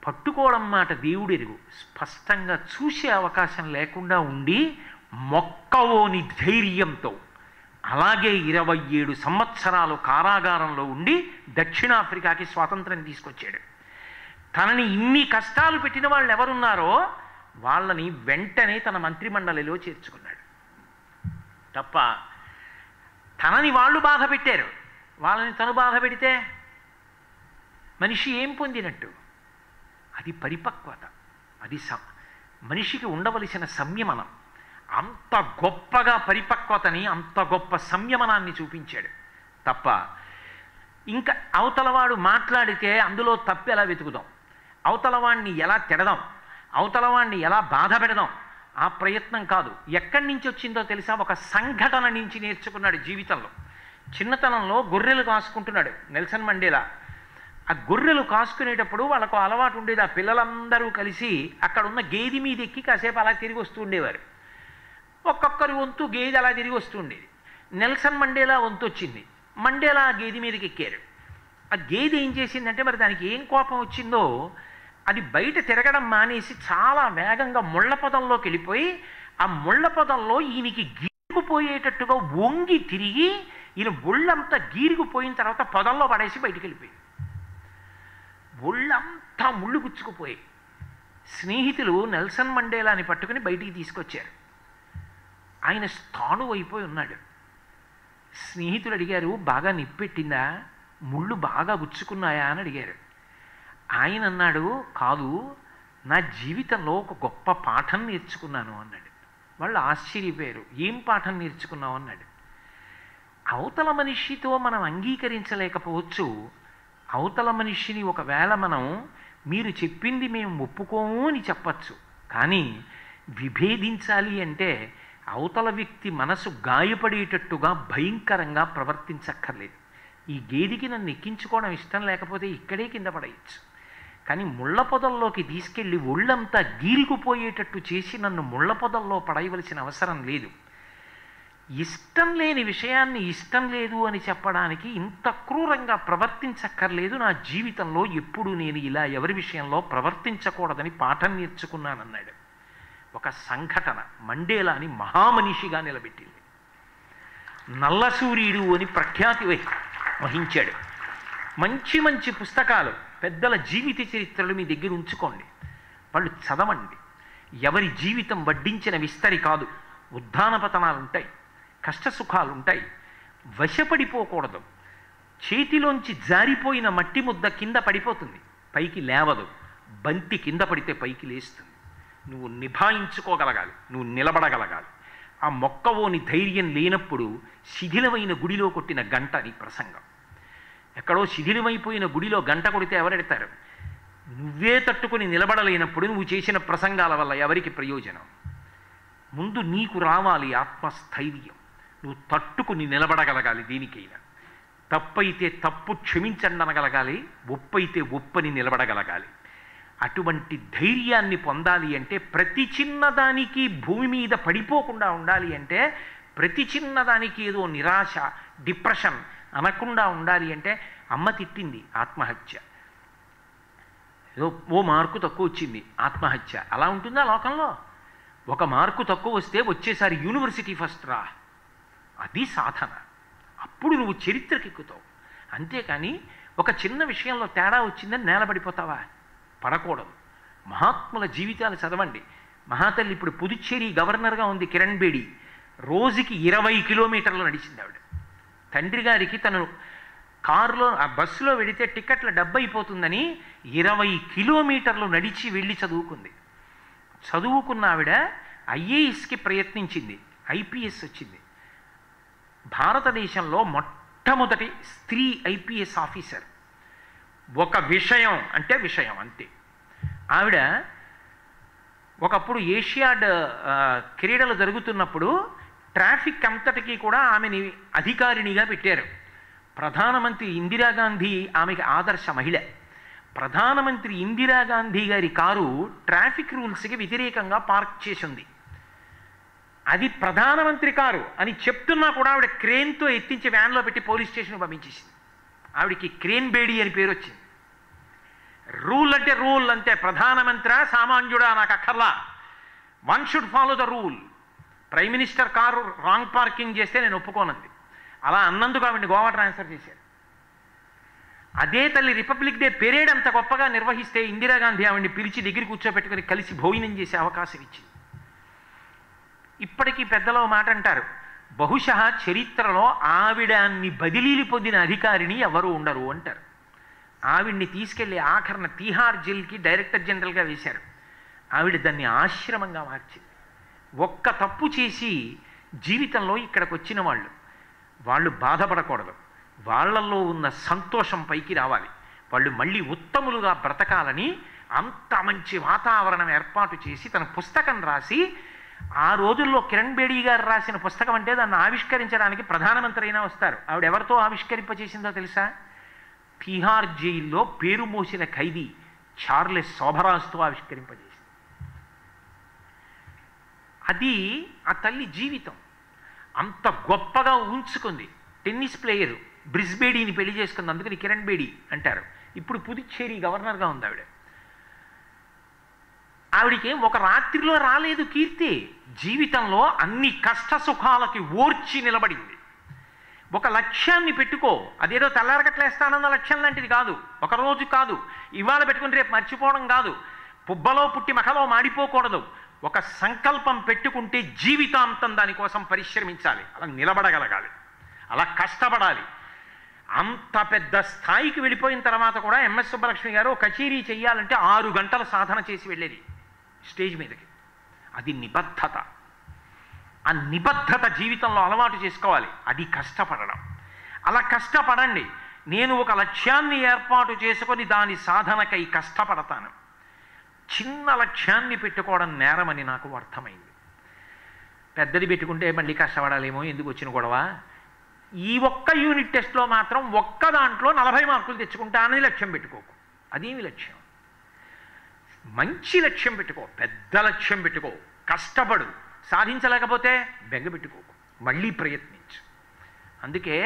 పట్టుకోవడం మాట దేవుడు ఎరుగు, స్పష్టంగా చూసే అవకాశం లేకుండా ఉండి మొక్కవోని ధైర్యంతో అలాగే ఇరవై ఏడు సంవత్సరాలు కారాగారంలో ఉండి దక్షిణాఫ్రికాకి స్వాతంత్రం తీసుకొచ్చాడు. తనని ఇన్ని కష్టాలు పెట్టిన వాళ్ళు ఎవరున్నారో వాళ్ళని వెంటనే తన మంత్రిమండలిలో చేర్చుకున్నాడు తప్ప, తనని వాళ్ళు బాధ పెట్టారు, వాళ్ళని తను బాధ పెడితే మనిషి ఏం పొందినట్టు. అది పరిపక్వత, అది సం మనిషికి ఉండవలసిన సంయమనం. అంత గొప్పగా పరిపక్వతని, అంత గొప్ప సంయమనాన్ని చూపించాడు తప్ప, ఇంకా అవతలవాడు మాట్లాడితే అందులో తప్పు ఎలా వెతుకుదాం, అవతలవాడిని ఎలా తిడదాం, అవతలవాడిని ఎలా బాధ పెడదాం, ఆ ప్రయత్నం కాదు. ఎక్కడి నుంచి వచ్చిందో తెలుసా, ఒక సంఘటన నుంచి నేర్చుకున్నాడు జీవితంలో. చిన్నతనంలో గొర్రెలు కాసుకుంటున్నాడు నెల్సన్ మండేలా. ఆ గొర్రెలు కాసుకునేటప్పుడు వాళ్ళకు అలవాటు ఉండేది, ఆ పిల్లలందరూ కలిసి అక్కడున్న గేది మీద ఎక్కి కాసేపు అలా తిరిగి వస్తూ ఉండేవారు. ఒక్కొక్కరి వంతు గేది అలా తిరిగి వస్తుండేది. నెల్సన్ మండేలా వంతు వచ్చింది, మండేలా ఆ గేది మీదకి ఎక్కారు. ఆ గేది ఏం చేసిందంటే, మరి దానికి ఏం కోపం వచ్చిందో, అది బయట తిరగడం మానేసి చాలా వేగంగా ముళ్ళ పొదంలోకి వెళ్ళిపోయి, ఆ ముళ్ళ పొదంలో ఈయనకి గీరుకుపోయేటట్టుగా వంగి తిరిగి, ఈయన ఒళ్ళంతా గీరుకుపోయిన తర్వాత పొదంలో పడేసి బయటికి వెళ్ళిపోయింది. ఒళ్ళంతా ముళ్ళు గుచ్చుకుపోయి స్నేహితులు నెల్సన్ మండేలాని పట్టుకుని బయటికి తీసుకొచ్చారు. ఆయన స్థాణు అయిపోయి ఉన్నాడు. స్నేహితులు అడిగారు, బాగా నిప్పెట్టిందా, ముళ్ళు బాగా గుచ్చుకున్నాయా అని అడిగారు. ఆయన అన్నాడు, కాదు, నా జీవితంలో ఒక గొప్ప పాఠం నేర్చుకున్నాను అన్నాడు. వాళ్ళు ఆశ్చర్యపోయారు, ఏం పాఠం నేర్చుకున్నావు అన్నాడు. అవతల మనిషితో మనం అంగీకరించలేకపోవచ్చు. అవతల మనిషిని ఒకవేళ మనం మీరు చెప్పింది మేము ఒప్పుకోము అని చెప్పచ్చు. కానీ విభేదించాలి అంటే అవతల వ్యక్తి మనసు గాయపడేటట్టుగా భయంకరంగా ప్రవర్తించక్కర్లేదు. ఈ గేదికి నన్ను ఎక్కించుకోవడం ఇష్టం లేకపోతే ఇక్కడే కింద పడేయచ్చు, కానీ ముళ్ళ పొదల్లోకి తీసుకెళ్ళి ఒళ్ళంతా గీలుకుపోయేటట్టు చేసి నన్ను ముళ్ళ పొదల్లో పడేయవలసిన అవసరం లేదు. ఇష్టం లేని విషయాన్ని ఇష్టం లేదు అని చెప్పడానికి ఇంత క్రూరంగా ప్రవర్తించక్కర్లేదు. నా జీవితంలో ఎప్పుడు నేను ఇలా ఎవరి విషయంలో ప్రవర్తించకూడదని పాఠం నేర్చుకున్నానన్నాడు. ఒక సంఘటన మండేలాని మహామనిషిగా నిలబెట్టింది. నల్లసూర్యుడు అని ప్రఖ్యాతి వహించాడు. మంచి మంచి పుస్తకాలు, పెద్దల జీవిత చరిత్రలు మీ దగ్గర ఉంచుకోండి, వాళ్ళు చదవండి. ఎవరి జీవితం వడ్డించిన విస్తరి కాదు, ఉద్ధానపతనాలు ఉంటాయి, కష్టసుఖాలు ఉంటాయి. వశపడిపోకూడదు. చేతిలోంచి జారిపోయిన మట్టి ముద్ద కింద పడిపోతుంది, పైకి లేవదు. బంతి కింద పడితే పైకి లేస్తుంది. నువ్వు నిభాయించుకోగలగాలి, నువ్వు నిలబడగలగాలి. ఆ మొక్కవోని ధైర్యం లేనప్పుడు శిథిలమైన గుడిలో కొట్టిన గంట అని ప్రసంగం. ఎక్కడో శిథిలమైపోయిన గుడిలో గంట కొడితే ఎవరెడతారు? నువ్వే తట్టుకుని నిలబడలేనప్పుడు నువ్వు చేసిన ప్రసంగాల వల్ల ఎవరికి ప్రయోజనం? ముందు నీకు రావాలి ఆత్మస్థైర్యం. నువ్వు తట్టుకుని నిలబడగలగాలి. దీనికైనా తప్పైతే తప్పు క్షమించండి అనగలగాలి, ఒప్పైతే ఒప్పని నిలబడగలగాలి. అటువంటి ధైర్యాన్ని పొందాలి అంటే ప్రతి చిన్నదానికి భూమి మీద పడిపోకుండా ఉండాలి. అంటే ప్రతి చిన్నదానికి ఏదో నిరాశ, డిప్రెషన్ అనకుండా ఉండాలి. అంటే అమ్మ తిట్టింది, ఆత్మహత్య. ఏదో ఓ మార్కు తక్కువ వచ్చింది, ఆత్మహత్య. అలా ఉంటుందా లోకంలో? ఒక మార్కు తక్కువ వస్తే వచ్చేసారి యూనివర్సిటీ ఫస్ట్ రా, అది సాధన. అప్పుడు నువ్వు చరిత్రకి ఎక్కుతావు. అంతేకాని ఒక చిన్న విషయంలో తేడా వచ్చిందని నేలబడిపోతావా? పడకూడదు. మహాత్ముల జీవితాలు చదవండి. మహాతల్లి ఇప్పుడు పుదుచ్చేరి గవర్నర్గా ఉంది, కిరణ్ బేడి. రోజుకి ఇరవై కిలోమీటర్లు నడిచింది ఆవిడ. తండ్రి గారికి తను కారులో ఆ బస్సులో వెళితే టికెట్ల డబ్బు అయిపోతుందని ఇరవై కిలోమీటర్లు నడిచి వెళ్ళి చదువుకుంది. చదువుకున్న ఆవిడ ఐఏఎస్కి ప్రయత్నించింది, ఐపీఎస్ వచ్చింది. భారతదేశంలో మొట్టమొదటి స్త్రీ ఐపీఎస్ ఆఫీసర్. ఒక విషయం అంటే విషయం అంతే. ఆవిడ ఒకప్పుడు ఏషియాడ్ క్రీడలు జరుగుతున్నప్పుడు ట్రాఫిక్ అంతటికీ కూడా ఆమెని అధికారిణిగా పెట్టారు. ప్రధానమంత్రి ఇందిరాగాంధీ ఆమెకి ఆదర్శ మహిళ. ప్రధానమంత్రి ఇందిరాగాంధీ గారి కారు ట్రాఫిక్ రూల్స్కి వ్యతిరేకంగా పార్క్ చేసింది. అది ప్రధానమంత్రి కారు అని చెప్తున్నా కూడా ఆవిడ క్రేన్తో ఎత్తించి వ్యాన్లో పెట్టి పోలీస్ స్టేషన్కి పంపించేసింది. ఆవిడికి క్రేన్ బేడి అని పేరు వచ్చింది. రూల్ అంటే రూల్ అంతే. ప్రధానమంత్రి సామాన్యుడా నాకు అక్కర్లా. One should follow the rule. Prime minister car wrong parking చేస్తే నేను ఒప్పుకోనంది. అలా అన్నందుకు ఆవిడని గోవా ట్రాన్స్ఫర్ చేశారు. అదే తల్లి రిపబ్లిక్ డే పెరేడ్ అంత గొప్పగా నిర్వహిస్తే ఇందిరాగాంధీ ఆవిడ్ని పిలిచి దగ్గర కూర్చోబెట్టుకుని కలిసి భోజనం చేసే అవకాశం ఇచ్చింది. ఇప్పటికీ పెద్దలో మాట అంటారు, బహుశా చరిత్రలో ఆవిడాన్ని బదిలీలు పొందిన అధికారిని ఎవరు ఉండరు అంటారు. ఆవిడ్ని తీసుకెళ్లి ఆఖరణ తీహార్ జైలుకి డైరెక్టర్ జనరల్గా వేశారు. ఆవిడ దాన్ని ఆశ్రమంగా మార్చింది. ఒక్క తప్పు చేసి జీవితంలో ఇక్కడికి వచ్చిన వాళ్ళు వాళ్ళు బాధపడకూడదు. వాళ్ళల్లో ఉన్న సంతోషం పైకి రావాలి. వాళ్ళు మళ్ళీ ఉత్తములుగా బ్రతకాలని అంత మంచి వాతావరణం ఏర్పాటు చేసి తన పుస్తకం రాసి, ఆ రోజుల్లో కిరణ్ బేడి గారు రాసిన పుస్తకం అంటే దాన్ని ఆవిష్కరించడానికి ప్రధానమంత్రి అయినా వస్తారు. ఆవిడ ఎవరితో ఆవిష్కరింపచేసిందో తెలుసా? తీహార్ జైల్లో పేరు మోసిన ఖైదీ చార్లెస్ శోభరాజ్తో ఆవిష్కరింపజేసింది. అది ఆ తల్లి జీవితం. అంత గొప్పగా ఉంచుకుంది. టెన్నిస్ ప్లేయర్ బ్రిస్బేడీని పెళ్లి చేసుకుంది, అందుకని కిరణ్ బేడి అంటారు. ఇప్పుడు పుదుచ్చేరి గవర్నర్గా ఉంది ఆవిడ. ఆవిడికి ఒక రాత్రిలో రాలేదు కీర్తి. జీవితంలో అన్ని కష్ట సుఖాలకి ఓర్చి నిలబడింది. ఒక లక్ష్యాన్ని పెట్టుకో, అదేదో తెల్లారకట్లేస్తానన్న లక్ష్యం లాంటిది కాదు. ఒకరోజు కాదు, ఇవాళ పెట్టుకుని రేపు మర్చిపోవడం కాదు. పుబ్బలో పుట్టి మఖలో మాడిపోకూడదు. ఒక సంకల్పం పెట్టుకుంటే జీవితాంతం దానికోసం పరిశ్రమించాలి. అలా నిలబడగలగాలి, అలా కష్టపడాలి. అంత పెద్ద స్థాయికి వెళ్ళిపోయిన తర్వాత కూడా ఎంఎస్ సుబ్బలక్ష్మి గారు కచేరీ చేయాలంటే ఆరు గంటల సాధన చేసి వెళ్ళేది స్టేజ్ మీదకి. అది నిబద్ధత. ఆ నిబద్ధత జీవితంలో అలవాటు చేసుకోవాలి. అది కష్టపడడం. అలా కష్టపడండి. నేను ఒక లక్ష్యాన్ని ఏర్పాటు చేసుకొని దాని సాధనకై కష్టపడతాను. చిన్న లక్ష్యాన్ని పెట్టుకోవడం నేరమని నాకు అర్థమైంది. పెద్దది పెట్టుకుంటే మళ్ళీ కష్టపడాలేమో, ఎందుకు వచ్చిన గొడవ. ఈ ఒక్క యూనిట్ టెస్ట్లో మాత్రం ఒక్క దాంట్లో నలభై మార్కులు తెచ్చుకుంటానని లక్ష్యం పెట్టుకోకు. అదేమి లక్ష్యం? మంచి లక్ష్యం పెట్టుకో, పెద్ద లక్ష్యం పెట్టుకో, కష్టపడు. సాధించలేకపోతే బెంగ పెట్టుకోకు, మళ్ళీ ప్రయత్నించు. అందుకే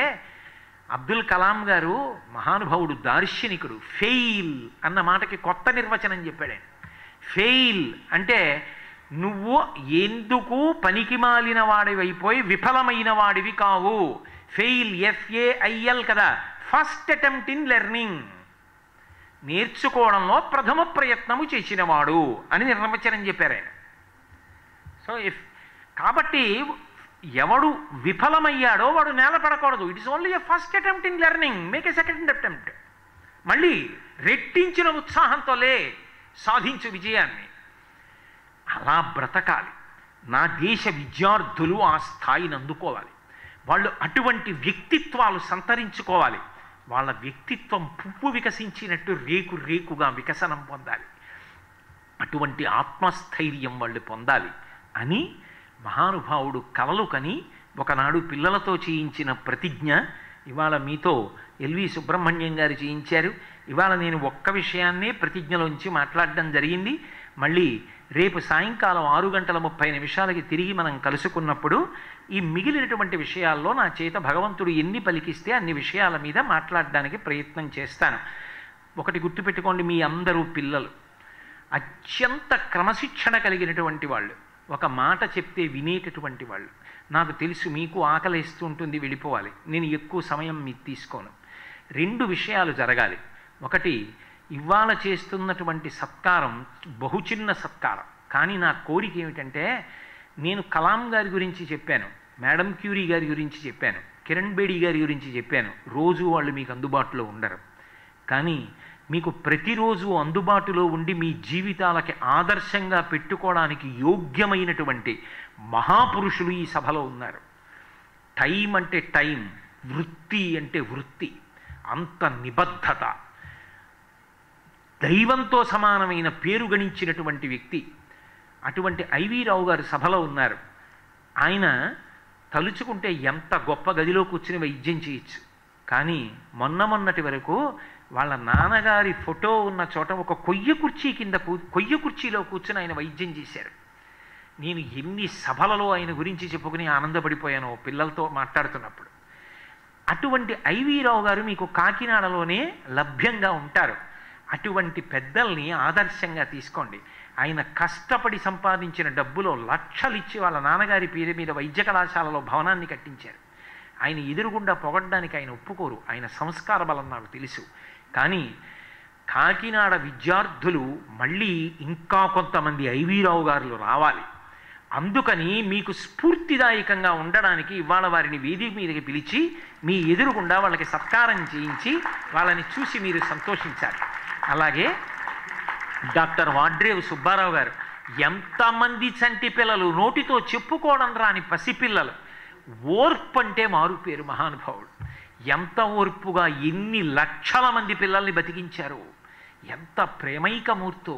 అబ్దుల్ కలాం గారు మహానుభావుడు, దార్శనికుడు, ఫెయిల్ అన్న మాటకి కొత్త నిర్వచనం చెప్పాడు. ఫెయిల్ అంటే నువ్వు ఎందుకు పనికిమాలిన వాడివైపోయి విఫలమైన వాడివి కావు. ఫెయిల్, ఎఫ్ఏఐఎల్ కదా, ఫస్ట్ అటెంప్ట్ ఇన్ లెర్నింగ్, నేర్చుకోవడంలో ప్రథమ ప్రయత్నము చేసినవాడు అని నిర్వచనం చెప్పారు ఆయన. సో ఇఫ్ కాబట్టి ఎవడు విఫలమయ్యాడో వాడు నేలపడకూడదు. It is only a first attempt in learning, make a second attempt. మళ్ళీ రెట్టించిన ఉత్సాహంతో లే, సాధించు విజయాన్ని. అలా బ్రతకాలి. నా దేశ విద్యార్థులు ఆ స్థాయిని అందుకోవాలి. వాళ్ళు అటువంటి వ్యక్తిత్వాలు సంతరించుకోవాలి. వాళ్ళ వ్యక్తిత్వం పువ్వు వికసించినట్టు రేకు రేకుగా వికసనం పొందాలి. అటువంటి ఆత్మస్థైర్యం వాళ్ళు పొందాలి అని మహానుభావుడు కలలు కని ఒకనాడు పిల్లలతో చేయించిన ప్రతిజ్ఞ ఇవాళ మీతో ఎల్వి సుబ్రహ్మణ్యం గారు చేయించారు. ఇవాళ నేను ఒక్క విషయాన్నే ప్రతిజ్ఞలోంచి మాట్లాడడం జరిగింది. మళ్ళీ రేపు సాయంకాలం ఆరు గంటల ముప్పై నిమిషాలకి తిరిగి మనం కలుసుకున్నప్పుడు ఈ మిగిలినటువంటి విషయాల్లో నా చేత భగవంతుడు ఎన్ని పలికిస్తే అన్ని విషయాల మీద మాట్లాడడానికి ప్రయత్నం చేస్తాను. ఒకటి గుర్తుపెట్టుకోండి, మీ అందరూ పిల్లలు అత్యంత క్రమశిక్షణ కలిగినటువంటి వాళ్ళు. ఒక మాట చెప్తే వినేటటువంటి వాళ్ళు. నాకు తెలుసు మీకు ఆకలిస్తూ ఉంటుంది, వెళ్ళిపోవాలి, నేను ఎక్కువ సమయం మీకు తీసుకోను. రెండు విషయాలు జరగాలి. ఒకటి, ఇవాళ చేస్తున్నటువంటి సత్కారం బహు చిన్న సత్కారం, కానీ నా కోరిక ఏమిటంటే, నేను కలాం గారి గురించి చెప్పాను, మేడం క్యూరీ గారి గురించి చెప్పాను, కిరణ్ బేడి గారి గురించి చెప్పాను. రోజు వాళ్ళు మీకు అందుబాటులో ఉండరు, కానీ మీకు ప్రతిరోజు అందుబాటులో ఉండి మీ జీవితాలకి ఆదర్శంగా పెట్టుకోవడానికి యోగ్యమైనటువంటి మహాపురుషులు ఈ సభలో ఉన్నారు. టైం అంటే టైం, వృత్తి అంటే వృత్తి, అంత నిబద్ధత, దైవంతో సమానమైన పేరు గణించినటువంటి వ్యక్తి అటువంటి ఐవి రావు గారు సభలో ఉన్నారు. ఆయన తలుచుకుంటే ఎంత గొప్ప గదిలో కూర్చుని వైద్యం చేయొచ్చు, కానీ మొన్న మొన్నటి వరకు వాళ్ళ నాన్నగారి ఫోటో ఉన్న చోట ఒక కొయ్య కుర్చీ కింద కూ కొయ్య కుర్చీలో కూర్చుని ఆయన వైద్యం చేశారు. నేను ఎన్ని సభలలో ఆయన గురించి చెప్పుకుని ఆనందపడిపోయాను పిల్లలతో మాట్లాడుతున్నప్పుడు. అటువంటి ఐవి రావు గారు మీకు కాకినాడలోనే లభ్యంగా ఉంటారు. అటువంటి పెద్దల్ని ఆదర్శంగా తీసుకోండి. ఆయన కష్టపడి సంపాదించిన డబ్బులో లక్షలు ఇచ్చి వాళ్ళ నాన్నగారి పేరు మీద వైద్య కళాశాలలో భవనాన్ని కట్టించారు. ఆయన ఎదురుగుండా పొగడ్డానికి ఆయన ఒప్పుకోరు, ఆయన సంస్కార బలం నాకు తెలుసు. కానీ కాకినాడ విద్యార్థులు మళ్ళీ ఇంకా కొంతమంది ఐవి రావు గారులు రావాలి. అందుకని మీకు స్ఫూర్తిదాయకంగా ఉండడానికి ఇవాళ వారిని వేదిక మీదకి పిలిచి మీ ఎదురుగుండా వాళ్ళకి సత్కారం చేయించి వాళ్ళని చూసి మీరు సంతోషించాలి. అలాగే డాక్టర్ వాడ్రేవు సుబ్బారావు గారు, ఎంతమంది చంటి పిల్లలు, నోటితో చెప్పుకోవడం రాని పసిపిల్లలు, ఓర్పు అంటే మారు పేరు మహానుభావుడు. ఎంత ఓర్పుగా ఎన్ని లక్షల మంది పిల్లల్ని బతికించారు, ఎంత ప్రేమైకమూర్తో,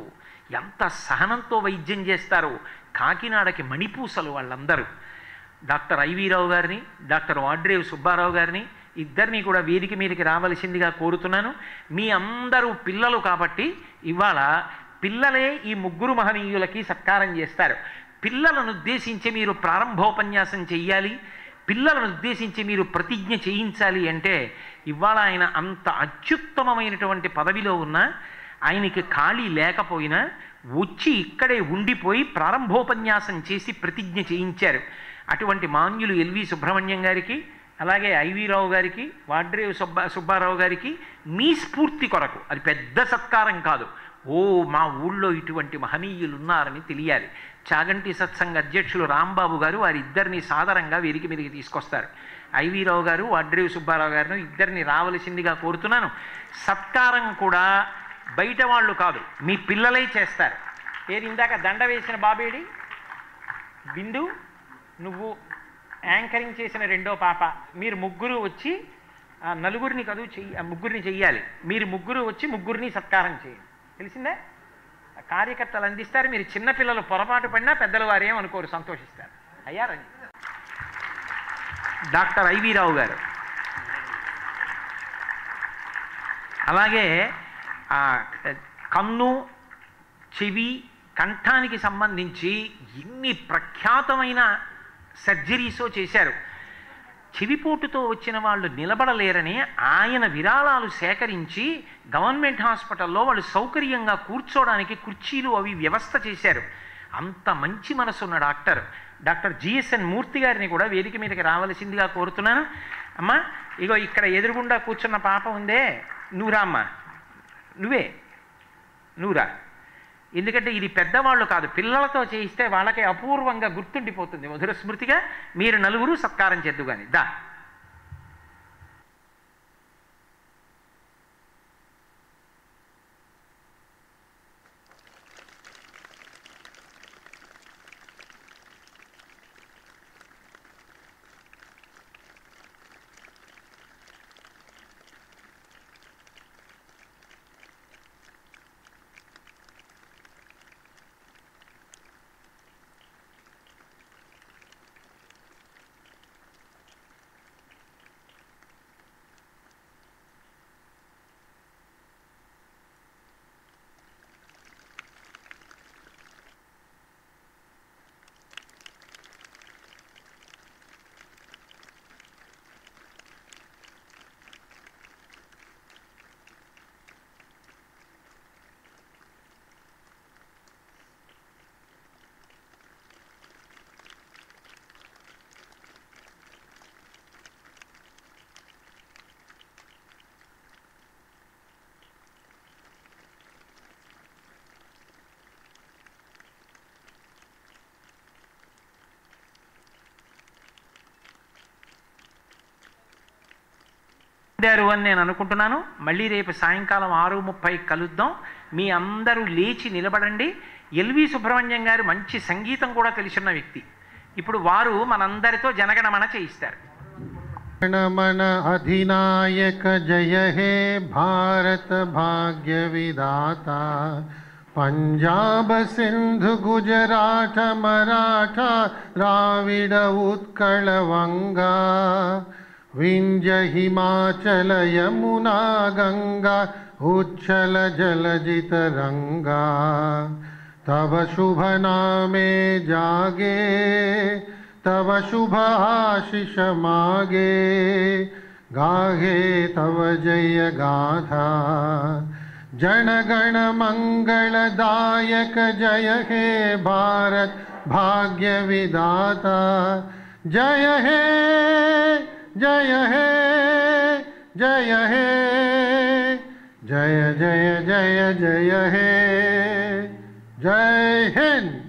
ఎంత సహనంతో వైద్యం చేస్తారు. కాకినాడకి మణిపూసలు వాళ్ళందరూ. డాక్టర్ ఐవి రావు గారిని, డాక్టర్ వాడ్రేవు సుబ్బారావు గారిని ఇద్దరిని కూడా వేదిక మీదకి రావలసిందిగా కోరుతున్నాను. మీ అందరూ పిల్లలు కాబట్టి ఇవాళ పిల్లలే ఈ ముగ్గురు మహనీయులకి సత్కారం చేస్తారు. పిల్లలను ఉద్దేశించి మీరు ప్రారంభోపన్యాసం చెయ్యాలి. పిల్లలను ఉద్దేశించి మీరు ప్రతిజ్ఞ చేయించాలి. అంటే ఇవాళ ఆయన అంత అత్యుత్తమమైనటువంటి పదవిలో ఉన్నా, ఆయనకి ఖాళీ లేకపోయినా వచ్చి ఇక్కడే ఉండిపోయి ప్రారంభోపన్యాసం చేసి ప్రతిజ్ఞ చేయించారు. అటువంటి మాన్యులు ఎల్వి సుబ్రహ్మణ్యం గారికి, అలాగే ఐవి రావు గారికి, వాడ్రేవు సుబ్బా సుబ్బారావు గారికి మీ స్ఫూర్తి కొరకు, అది పెద్ద సత్కారం కాదు, ఓ మా ఊళ్ళో ఇటువంటి మహనీయులు ఉన్నారని తెలియాలి. చాగంటి సత్సంగ అధ్యక్షులు రాంబాబు గారు వారిద్దరిని సాధారణంగా వేదిక మీదకి తీసుకొస్తారు. ఐవి రావు గారు, వాడ్రేవు సుబ్బారావు గారు ఇద్దరిని రావలసిందిగా కోరుతున్నాను. సత్కారం కూడా బయట వాళ్ళు కాదు, మీ పిల్లలే చేస్తారు. ఏది ఇందాక దండ వేసిన బాబేడి బిందు నువ్వు యాంకరింగ్ చేసిన రెండో పాప మీరు ముగ్గురు వచ్చి నలుగురిని కదువు చెయ్యి ముగ్గురిని చెయ్యాలి. మీరు ముగ్గురు వచ్చి ముగ్గురిని సత్కారం చేయండి. తెలిసిందే, కార్యకర్తలు అందిస్తారు. మీరు చిన్నపిల్లలు పొరపాటు పడినా పెద్దల వారు ఏమనుకోరు, సంతోషిస్తారు. అయ్యారండి. డాక్టర్ ఐవి రావు గారు. అలాగే కన్ను చెవి కంఠానికి సంబంధించి ఎన్ని ప్రఖ్యాతమైన సర్జరీసో చేశారు. చెవిపోటుతో వచ్చిన వాళ్ళు నిలబడలేరని ఆయన విరాళాలు సేకరించి గవర్నమెంట్ హాస్పిటల్లో వాళ్ళు సౌకర్యంగా కూర్చోవడానికి కుర్చీలు అవి వ్యవస్థ చేశారు. అంత మంచి మనసున్న డాక్టర్ డాక్టర్ జిఎస్ఎన్ మూర్తి గారిని కూడా వేదిక మీదకి రావాల్సిందిగా కోరుతున్నాను. అమ్మా, ఇగో ఇక్కడ ఎదురుగుండా కూర్చున్న పాప ఉందే, నువ్వురా అమ్మా, నువ్వే నువ్వురా. ఎందుకంటే ఇది పెద్దవాళ్ళు కాదు, పిల్లలతో చేయిస్తే వాళ్ళకి అపూర్వంగా గుర్తుండిపోతుంది మధుర స్మృతిగా. మీరు నలుగురు సత్కారం చేద్దు కానీ దా. అని నేను అనుకుంటున్నాను. మళ్ళీ రేపు సాయంకాలం ఆరు ముప్పై కలుద్దాం. మీ అందరూ లేచి నిలబడండి. ఎల్వి సుబ్రహ్మణ్యం గారు మంచి సంగీతం కూడా తెలిసిన వ్యక్తి. ఇప్పుడు వారు మనందరితో జనగణమన చేయిస్తారు. గణమన అధినాయక జయ హే భారత భాగ్య విధాత, పంజాబ్ సింధు గుజరాట మరాఠా ద్రావిడ ఉత్కళ వంగా, వింజ హిమాచల యమునా గంగా ఉచ్చల జలజితరంగా, తవ శుభ నామే జాగే తవ శుభ ఆశిష మాగే, గాహే తవ జయ గాథా, జనగణ మంగళదాయక జయ హే భారత్ భాగ్య విధాత, జయ హే జయ హే జయ హే జయ జయ జయ జయ హే జై హింద్.